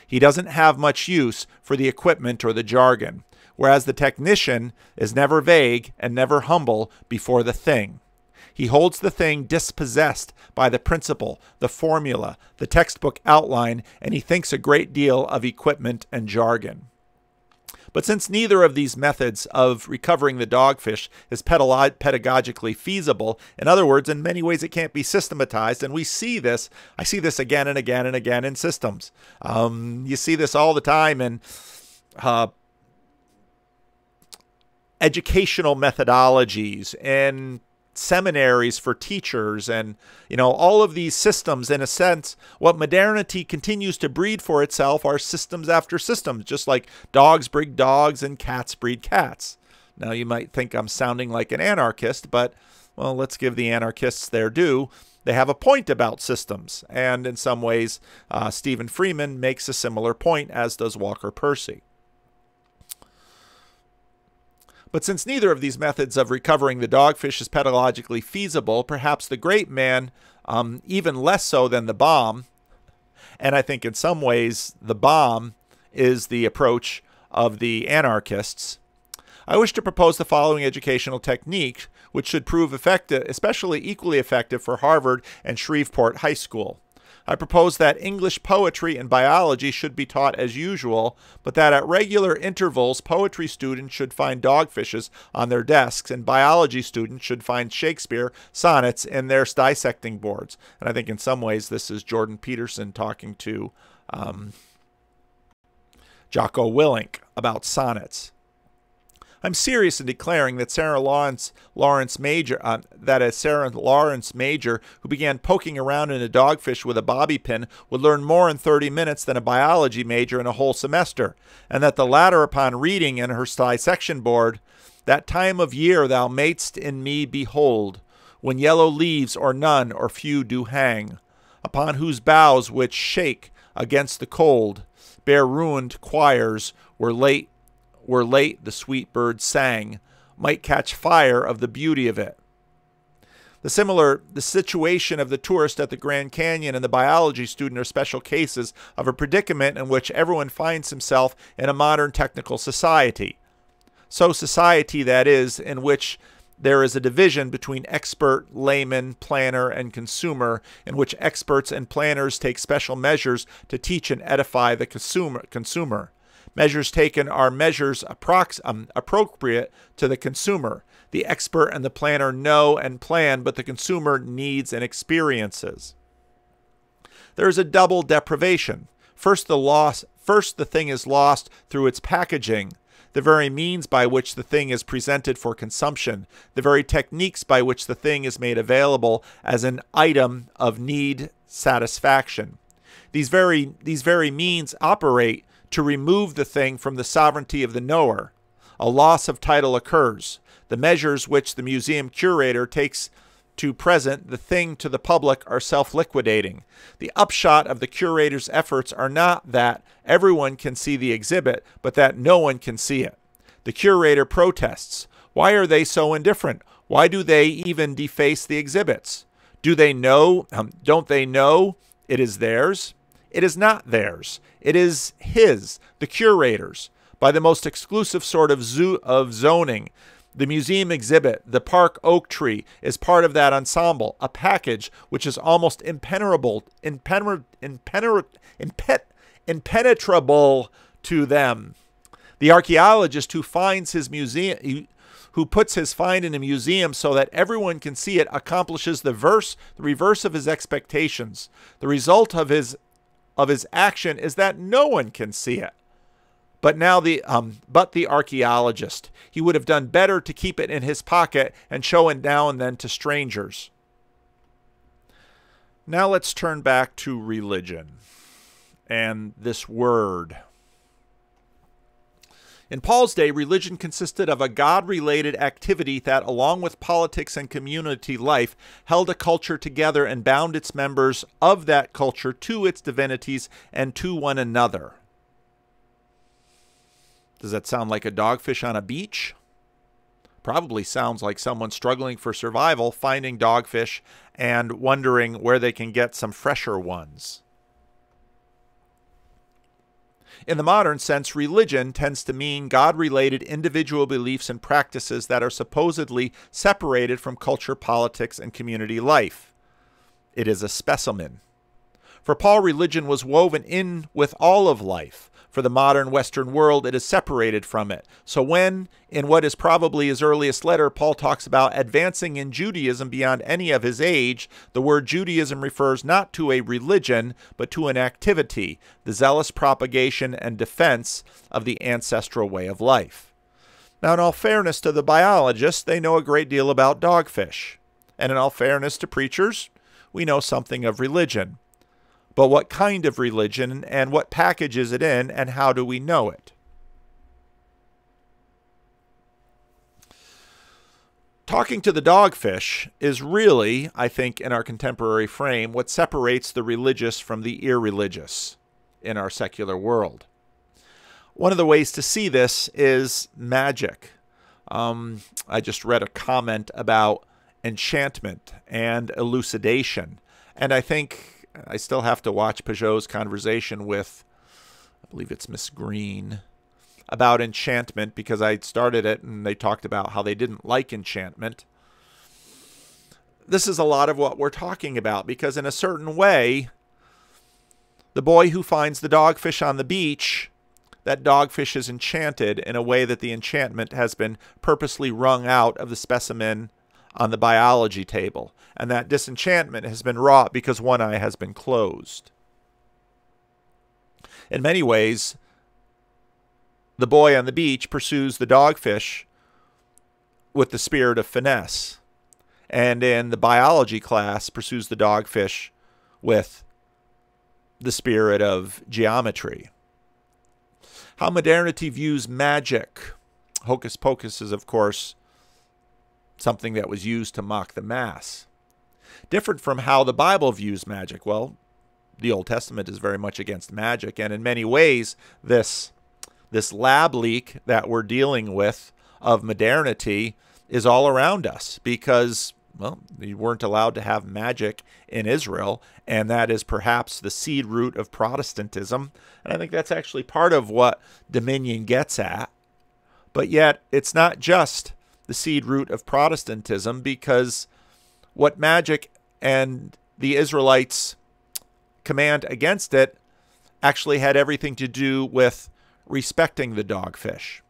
He doesn't have much use for the equipment or the jargon, whereas the technician is never vague and never humble before the thing. He holds the thing dispossessed by the principle, the formula, the textbook outline, and he thinks a great deal of equipment and jargon. But since neither of these methods of recovering the dogfish is pedagogically feasible, in other words, in many ways it can't be systematized, and we see this, I see this again and again and again in systems. You see this all the time in educational methodologies and seminaries for teachers, and all of these systems. In a sense, what modernity continues to breed for itself are systems after systems, just like dogs breed dogs and cats breed cats. Now you might think I'm sounding like an anarchist, but well, let's give the anarchists their due. They have a point about systems, and in some ways Stephen Freeman makes a similar point, as does Walker Percy. But since neither of these methods of recovering the dogfish is pedagogically feasible, perhaps the great man, even less so than the bomb, and I think in some ways the bomb is the approach of the anarchists, I wish to propose the following educational technique, which should prove effective, especially equally effective for Harvard and Shreveport High School. I propose that English poetry and biology should be taught as usual, but that at regular intervals poetry students should find dogfishes on their desks and biology students should find Shakespeare sonnets in their dissecting boards. And I think in some ways this is Jordan Peterson talking to Jocko Willink about sonnets. I'm serious in declaring that a Sarah Lawrence major who began poking around in a dogfish with a bobby pin would learn more in 30 minutes than a biology major in a whole semester, and that the latter, upon reading in her dissection board, "That time of year thou mad'st in me behold, when yellow leaves or none or few do hang, upon whose boughs which shake against the cold, bare ruined choirs were late the sweet bird sang, might catch fire of the beauty of it." The situation of the tourist at the Grand Canyon and the biology student are special cases of a predicament in which everyone finds himself in a modern technical society. So society, that is, in which there is a division between expert, layman, planner, and consumer, in which experts and planners take special measures to teach and edify the consumer. Measures taken are measures appropriate to the consumer. The expert and the planner know and plan, but the consumer needs and experiences. There is a double deprivation. First, the thing is lost through its packaging, the very means by which the thing is presented for consumption, the very techniques by which the thing is made available as an item of need satisfaction. These very means operate to remove the thing from the sovereignty of the knower. A loss of title occurs. The measures which the museum curator takes to present the thing to the public are self-liquidating. The upshot of the curator's efforts are not that everyone can see the exhibit, but that no one can see it. The curator protests. Why are they so indifferent? Why do they even deface the exhibits? Don't they know it is theirs? It is not theirs. It is his, the curator's, by the most exclusive sort of zoning. The museum exhibit, the park oak tree, is part of that ensemble, a package which is almost impenetrable to them. The archaeologist who finds his museum, who puts his find in a museum so that everyone can see it, accomplishes the reverse of his expectations. The result of his action is that no one can see it. But now the archaeologist, he would have done better to keep it in his pocket and show it now and then to strangers. Now let's turn back to religion and this word. In Paul's day, religion consisted of a God-related activity that, along with politics and community life, held a culture together and bound its members of that culture to its divinities and to one another. Does that sound like a dogfish on a beach? Probably sounds like someone struggling for survival, finding dogfish, and wondering where they can get some fresher ones. In the modern sense, religion tends to mean God-related individual beliefs and practices that are supposedly separated from culture, politics, and community life. It is a specimen. For Paul, religion was woven in with all of life. For the modern Western world, it is separated from it. So when, in what is probably his earliest letter, Paul talks about advancing in Judaism beyond any of his age, the word Judaism refers not to a religion, but to an activity, the zealous propagation and defense of the ancestral way of life. Now, in all fairness to the biologists, they know a great deal about dogfish. And in all fairness to preachers, we know something of religion. But what kind of religion, and what package is it in, and how do we know it? Talking to the dogfish is really, I think, in our contemporary frame, what separates the religious from the irreligious in our secular world. One of the ways to see this is magic. I just read a comment about enchantment and elucidation, and I think I still have to watch Peugeot's conversation with, I believe it's Miss Green, about enchantment, because I started it and they talked about how they didn't like enchantment. This is a lot of what we're talking about, because in a certain way, the boy who finds the dogfish on the beach, that dogfish is enchanted in a way that the enchantment has been purposely wrung out of the specimen on the biology table, and that disenchantment has been wrought because one eye has been closed. In many ways, the boy on the beach pursues the dogfish with the spirit of finesse, and in the biology class pursues the dogfish with the spirit of geometry. How modernity views magic. Hocus pocus is, of course, something that was used to mock the mass. Different from how the Bible views magic. Well, the Old Testament is very much against magic, and in many ways, this lab leak that we're dealing with of modernity is all around us, because, well, you weren't allowed to have magic in Israel, and that is perhaps the seed root of Protestantism, and I think that's actually part of what Dominion gets at. But yet, it's not just the seed root of Protestantism, because what magic and the Israelites' command against it actually had everything to do with respecting the dogfish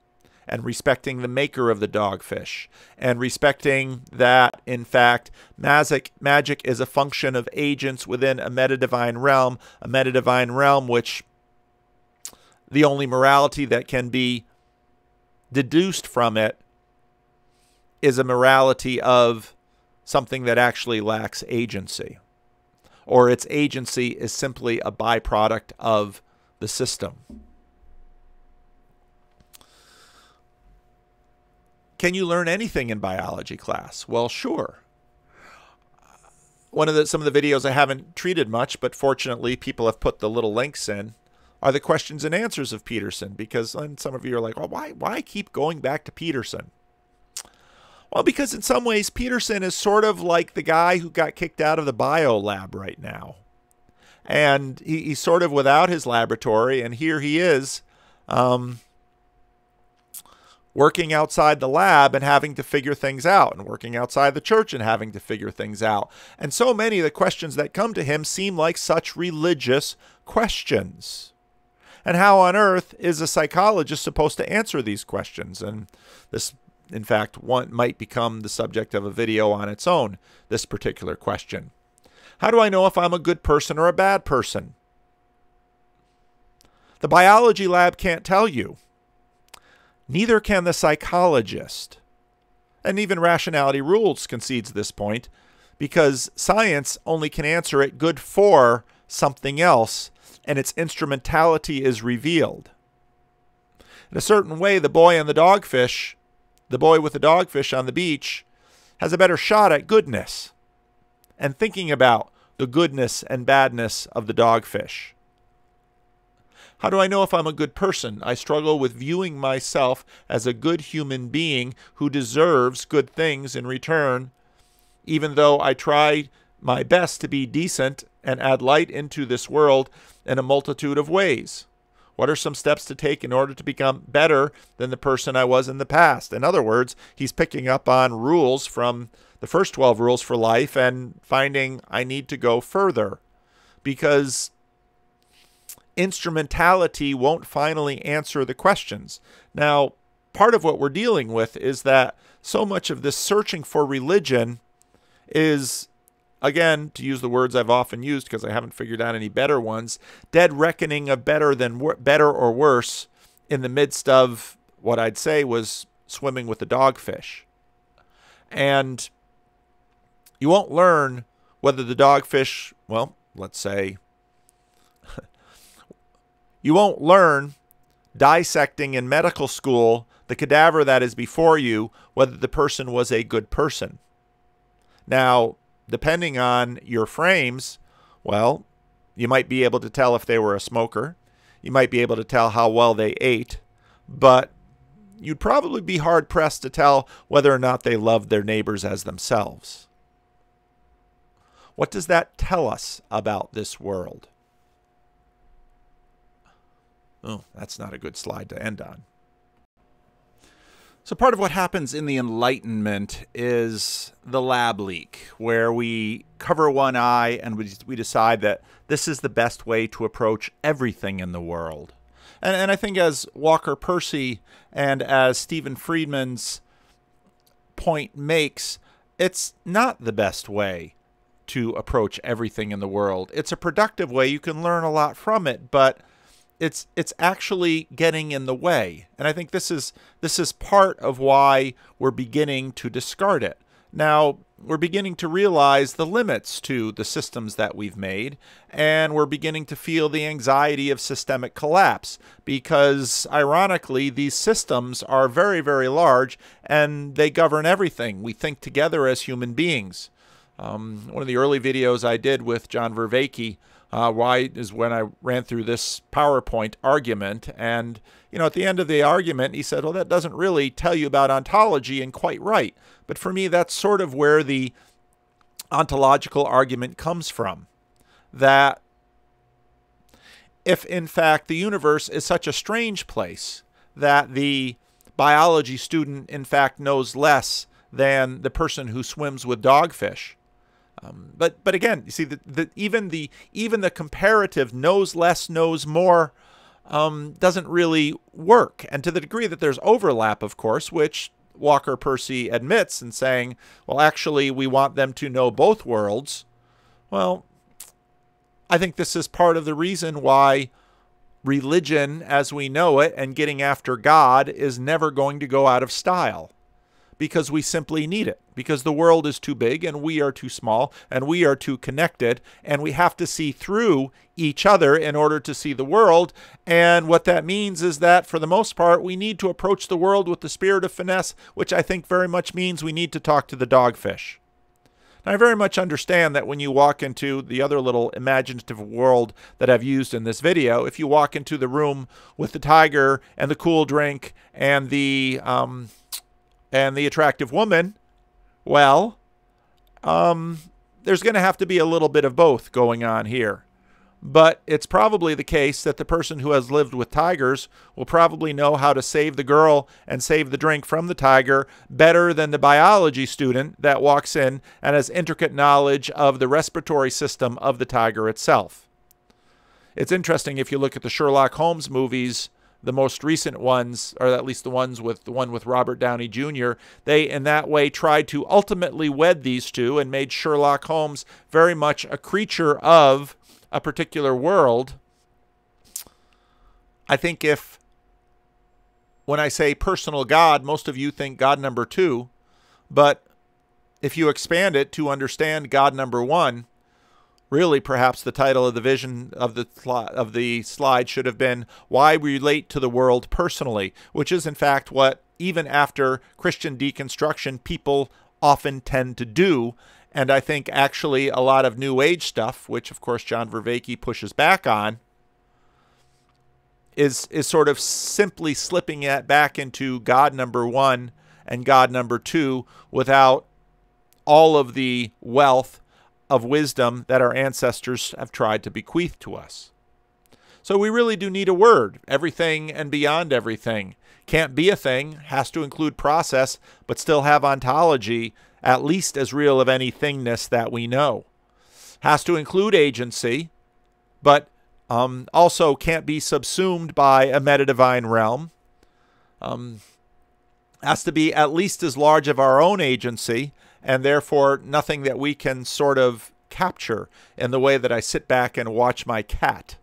and respecting the maker of the dogfish and respecting that, in fact, magic is a function of agents within a metadivine realm which the only morality that can be deduced from it is a morality of something that actually lacks agency, or its agency is simply a byproduct of the system. Can you learn anything in biology class? Well, sure. Some of the videos I haven't treated much, but fortunately people have put the little links in, are the questions and answers of Peterson, because then some of you are like, well, why keep going back to Peterson? Well, because in some ways, Peterson is sort of like the guy who got kicked out of the bio lab right now. And he's sort of without his laboratory, and here he is working outside the lab and having to figure things out, and working outside the church and having to figure things out. And so many of the questions that come to him seem like such religious questions. And how on earth is a psychologist supposed to answer these questions? And this, in fact, one might become the subject of a video on its own, this particular question. How do I know if I'm a good person or a bad person? The biology lab can't tell you. Neither can the psychologist. And even rationality rules concedes this point, because science only can answer it good for something else, and its instrumentality is revealed. In a certain way, the boy with the dogfish on the beach has a better shot at goodness and thinking about the goodness and badness of the dogfish. How do I know if I'm a good person? I struggle with viewing myself as a good human being who deserves good things in return, even though I try my best to be decent and add light into this world in a multitude of ways. What are some steps to take in order to become better than the person I was in the past? In other words, he's picking up on rules from the first 12 rules for life and finding I need to go further because instrumentality won't finally answer the questions. Now, part of what we're dealing with is that so much of this searching for religion is, again, to use the words I've often used because I haven't figured out any better ones, dead reckoning of better or worse in the midst of what I'd say was swimming with the dogfish. And you won't learn whether the dogfish, well, let's say, you won't learn dissecting in medical school the cadaver that is before you, whether the person was a good person. Now, depending on your frames, well, you might be able to tell if they were a smoker. You might be able to tell how well they ate, but you'd probably be hard-pressed to tell whether or not they loved their neighbors as themselves. What does that tell us about this world? Oh, that's not a good slide to end on. So part of what happens in the Enlightenment is the lab leak, where we cover one eye and we decide that this is the best way to approach everything in the world. And I think as Walker Percy and as Stephen Freeman's point makes, it's not the best way to approach everything in the world. It's a productive way. You can learn a lot from it, but it's actually getting in the way. And I think this is part of why we're beginning to discard it. Now, we're beginning to realize the limits to the systems that we've made, and we're beginning to feel the anxiety of systemic collapse because, ironically, these systems are very, very large, and they govern everything we think together as human beings. One of the early videos I did with John Verveke is when I ran through this PowerPoint argument. And, you know, at the end of the argument, he said, well, that doesn't really tell you about ontology, and quite right. But for me, that's sort of where the ontological argument comes from. That if, in fact, the universe is such a strange place that the biology student, in fact, knows less than the person who swims with dogfish, but again, you see that even the comparative knows less, knows more doesn't really work. And to the degree that there's overlap, of course, which Walker Percy admits in saying, well, actually, we want them to know both worlds. Well, I think this is part of the reason why religion as we know it and getting after God is never going to go out of style, because we simply need it, because the world is too big and we are too small and we are too connected, and we have to see through each other in order to see the world. And what that means is that for the most part, we need to approach the world with the spirit of finesse, which I think very much means we need to talk to the dogfish. Now, I very much understand that when you walk into the other little imaginative world that I've used in this video, if you walk into the room with the tiger and the cool drink and the attractive woman, well, there's going to have to be a little bit of both going on here. But it's probably the case that the person who has lived with tigers will probably know how to save the girl and save the drink from the tiger better than the biology student that walks in and has intricate knowledge of the respiratory system of the tiger itself. It's interesting if you look at the Sherlock Holmes movies, the most recent ones, or at least the one with Robert Downey Jr., they in that way tried to ultimately wed these two and made Sherlock Holmes very much a creature of a particular world. I think if, when I say personal God, most of you think God number two, but if you expand it to understand God number one, Really, perhaps the title of the vision of the slide should have been "Why We Relate to the World Personally," which is in fact what, even after Christian deconstruction, people often tend to do. And I think actually a lot of New Age stuff, which of course John Verveke pushes back on, is sort of simply slipping it back into God number one and God number two without all of the wealth of wisdom that our ancestors have tried to bequeath to us. So we really do need a word. Everything and beyond everything. Can't be a thing, has to include process, but still have ontology, at least as real of any thingness that we know. Has to include agency, but also can't be subsumed by a metadivine realm. Has to be at least as large of our own agency, and therefore nothing that we can sort of capture in the way that I sit back and watch my cat.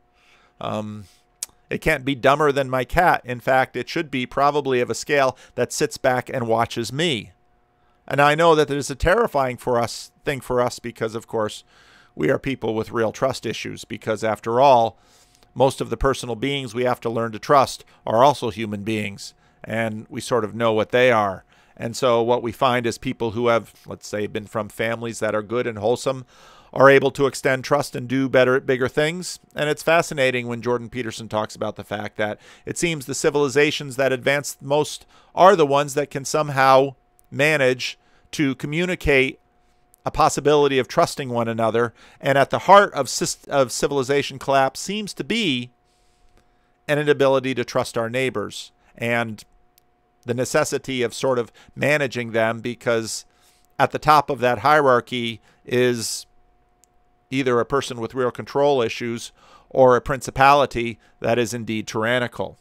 It can't be dumber than my cat. In fact, it should be probably of a scale that sits back and watches me. And I know that there's a terrifying thing for us because, of course, we are people with real trust issues, because after all, most of the personal beings we have to learn to trust are also human beings, and we sort of know what they are. And so what we find is people who have, let's say, been from families that are good and wholesome are able to extend trust and do better, bigger things. And it's fascinating when Jordan Peterson talks about the fact that it seems the civilizations that advance most are the ones that can somehow manage to communicate a possibility of trusting one another. And at the heart of civilization collapse seems to be an inability to trust our neighbors and the necessity of sort of managing them, because at the top of that hierarchy is either a person with real control issues or a principality that is indeed tyrannical.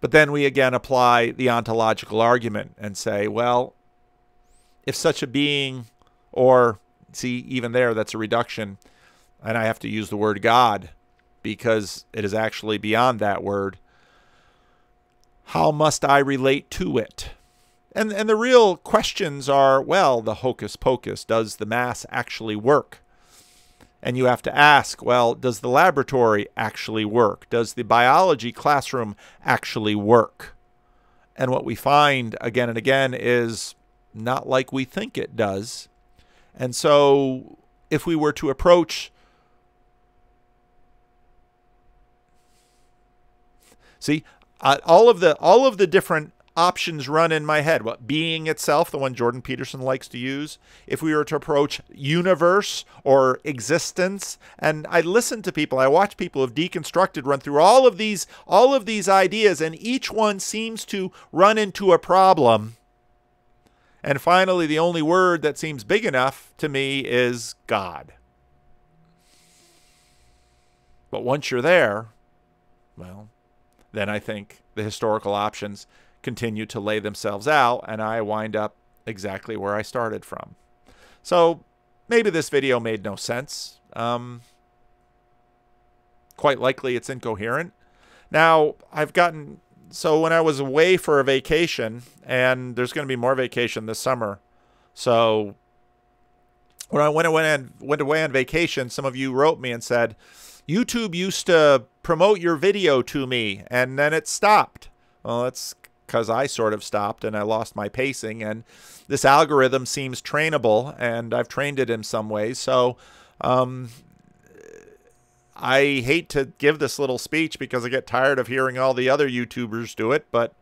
But then we again apply the ontological argument and say, well, if such a being, or see, even there, that's a reduction, and I have to use the word God because it is actually beyond that word. How must I relate to it? And the real questions are, well, the hocus pocus, does the mass actually work? And you have to ask, well, does the laboratory actually work? Does the biology classroom actually work? And what we find again and again is not like we think it does. And so if we were to approach... See... all of the different options run in my head. What being itself, the one Jordan Peterson likes to use. If we were to approach universe or existence, and I listen to people, I watch people who've deconstructed run through all of these ideas, and each one seems to run into a problem. And finally, the only word that seems big enough to me is God. But once you're there, well, then I think the historical options continue to lay themselves out, and I wind up exactly where I started from. So maybe this video made no sense. Quite likely it's incoherent. Now, so when I was away for a vacation, and there's going to be more vacation this summer, so when I went away on vacation, some of you wrote me and said, YouTube used to promote your video to me, and then it stopped. Well, that's because I sort of stopped, and I lost my pacing, and this algorithm seems trainable, and I've trained it in some ways. So I hate to give this little speech because I get tired of hearing all the other YouTubers do it, but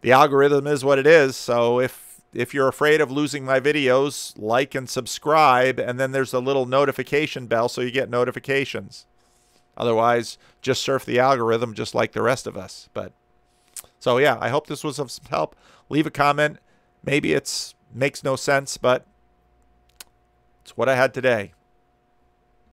the algorithm is what it is. So if you're afraid of losing my videos, like and subscribe, and then there's a little notification bell so you get notifications. Otherwise, just surf the algorithm just like the rest of us. But so yeah, I hope this was of some help. Leave a comment. Maybe it makes no sense, but it's what I had today.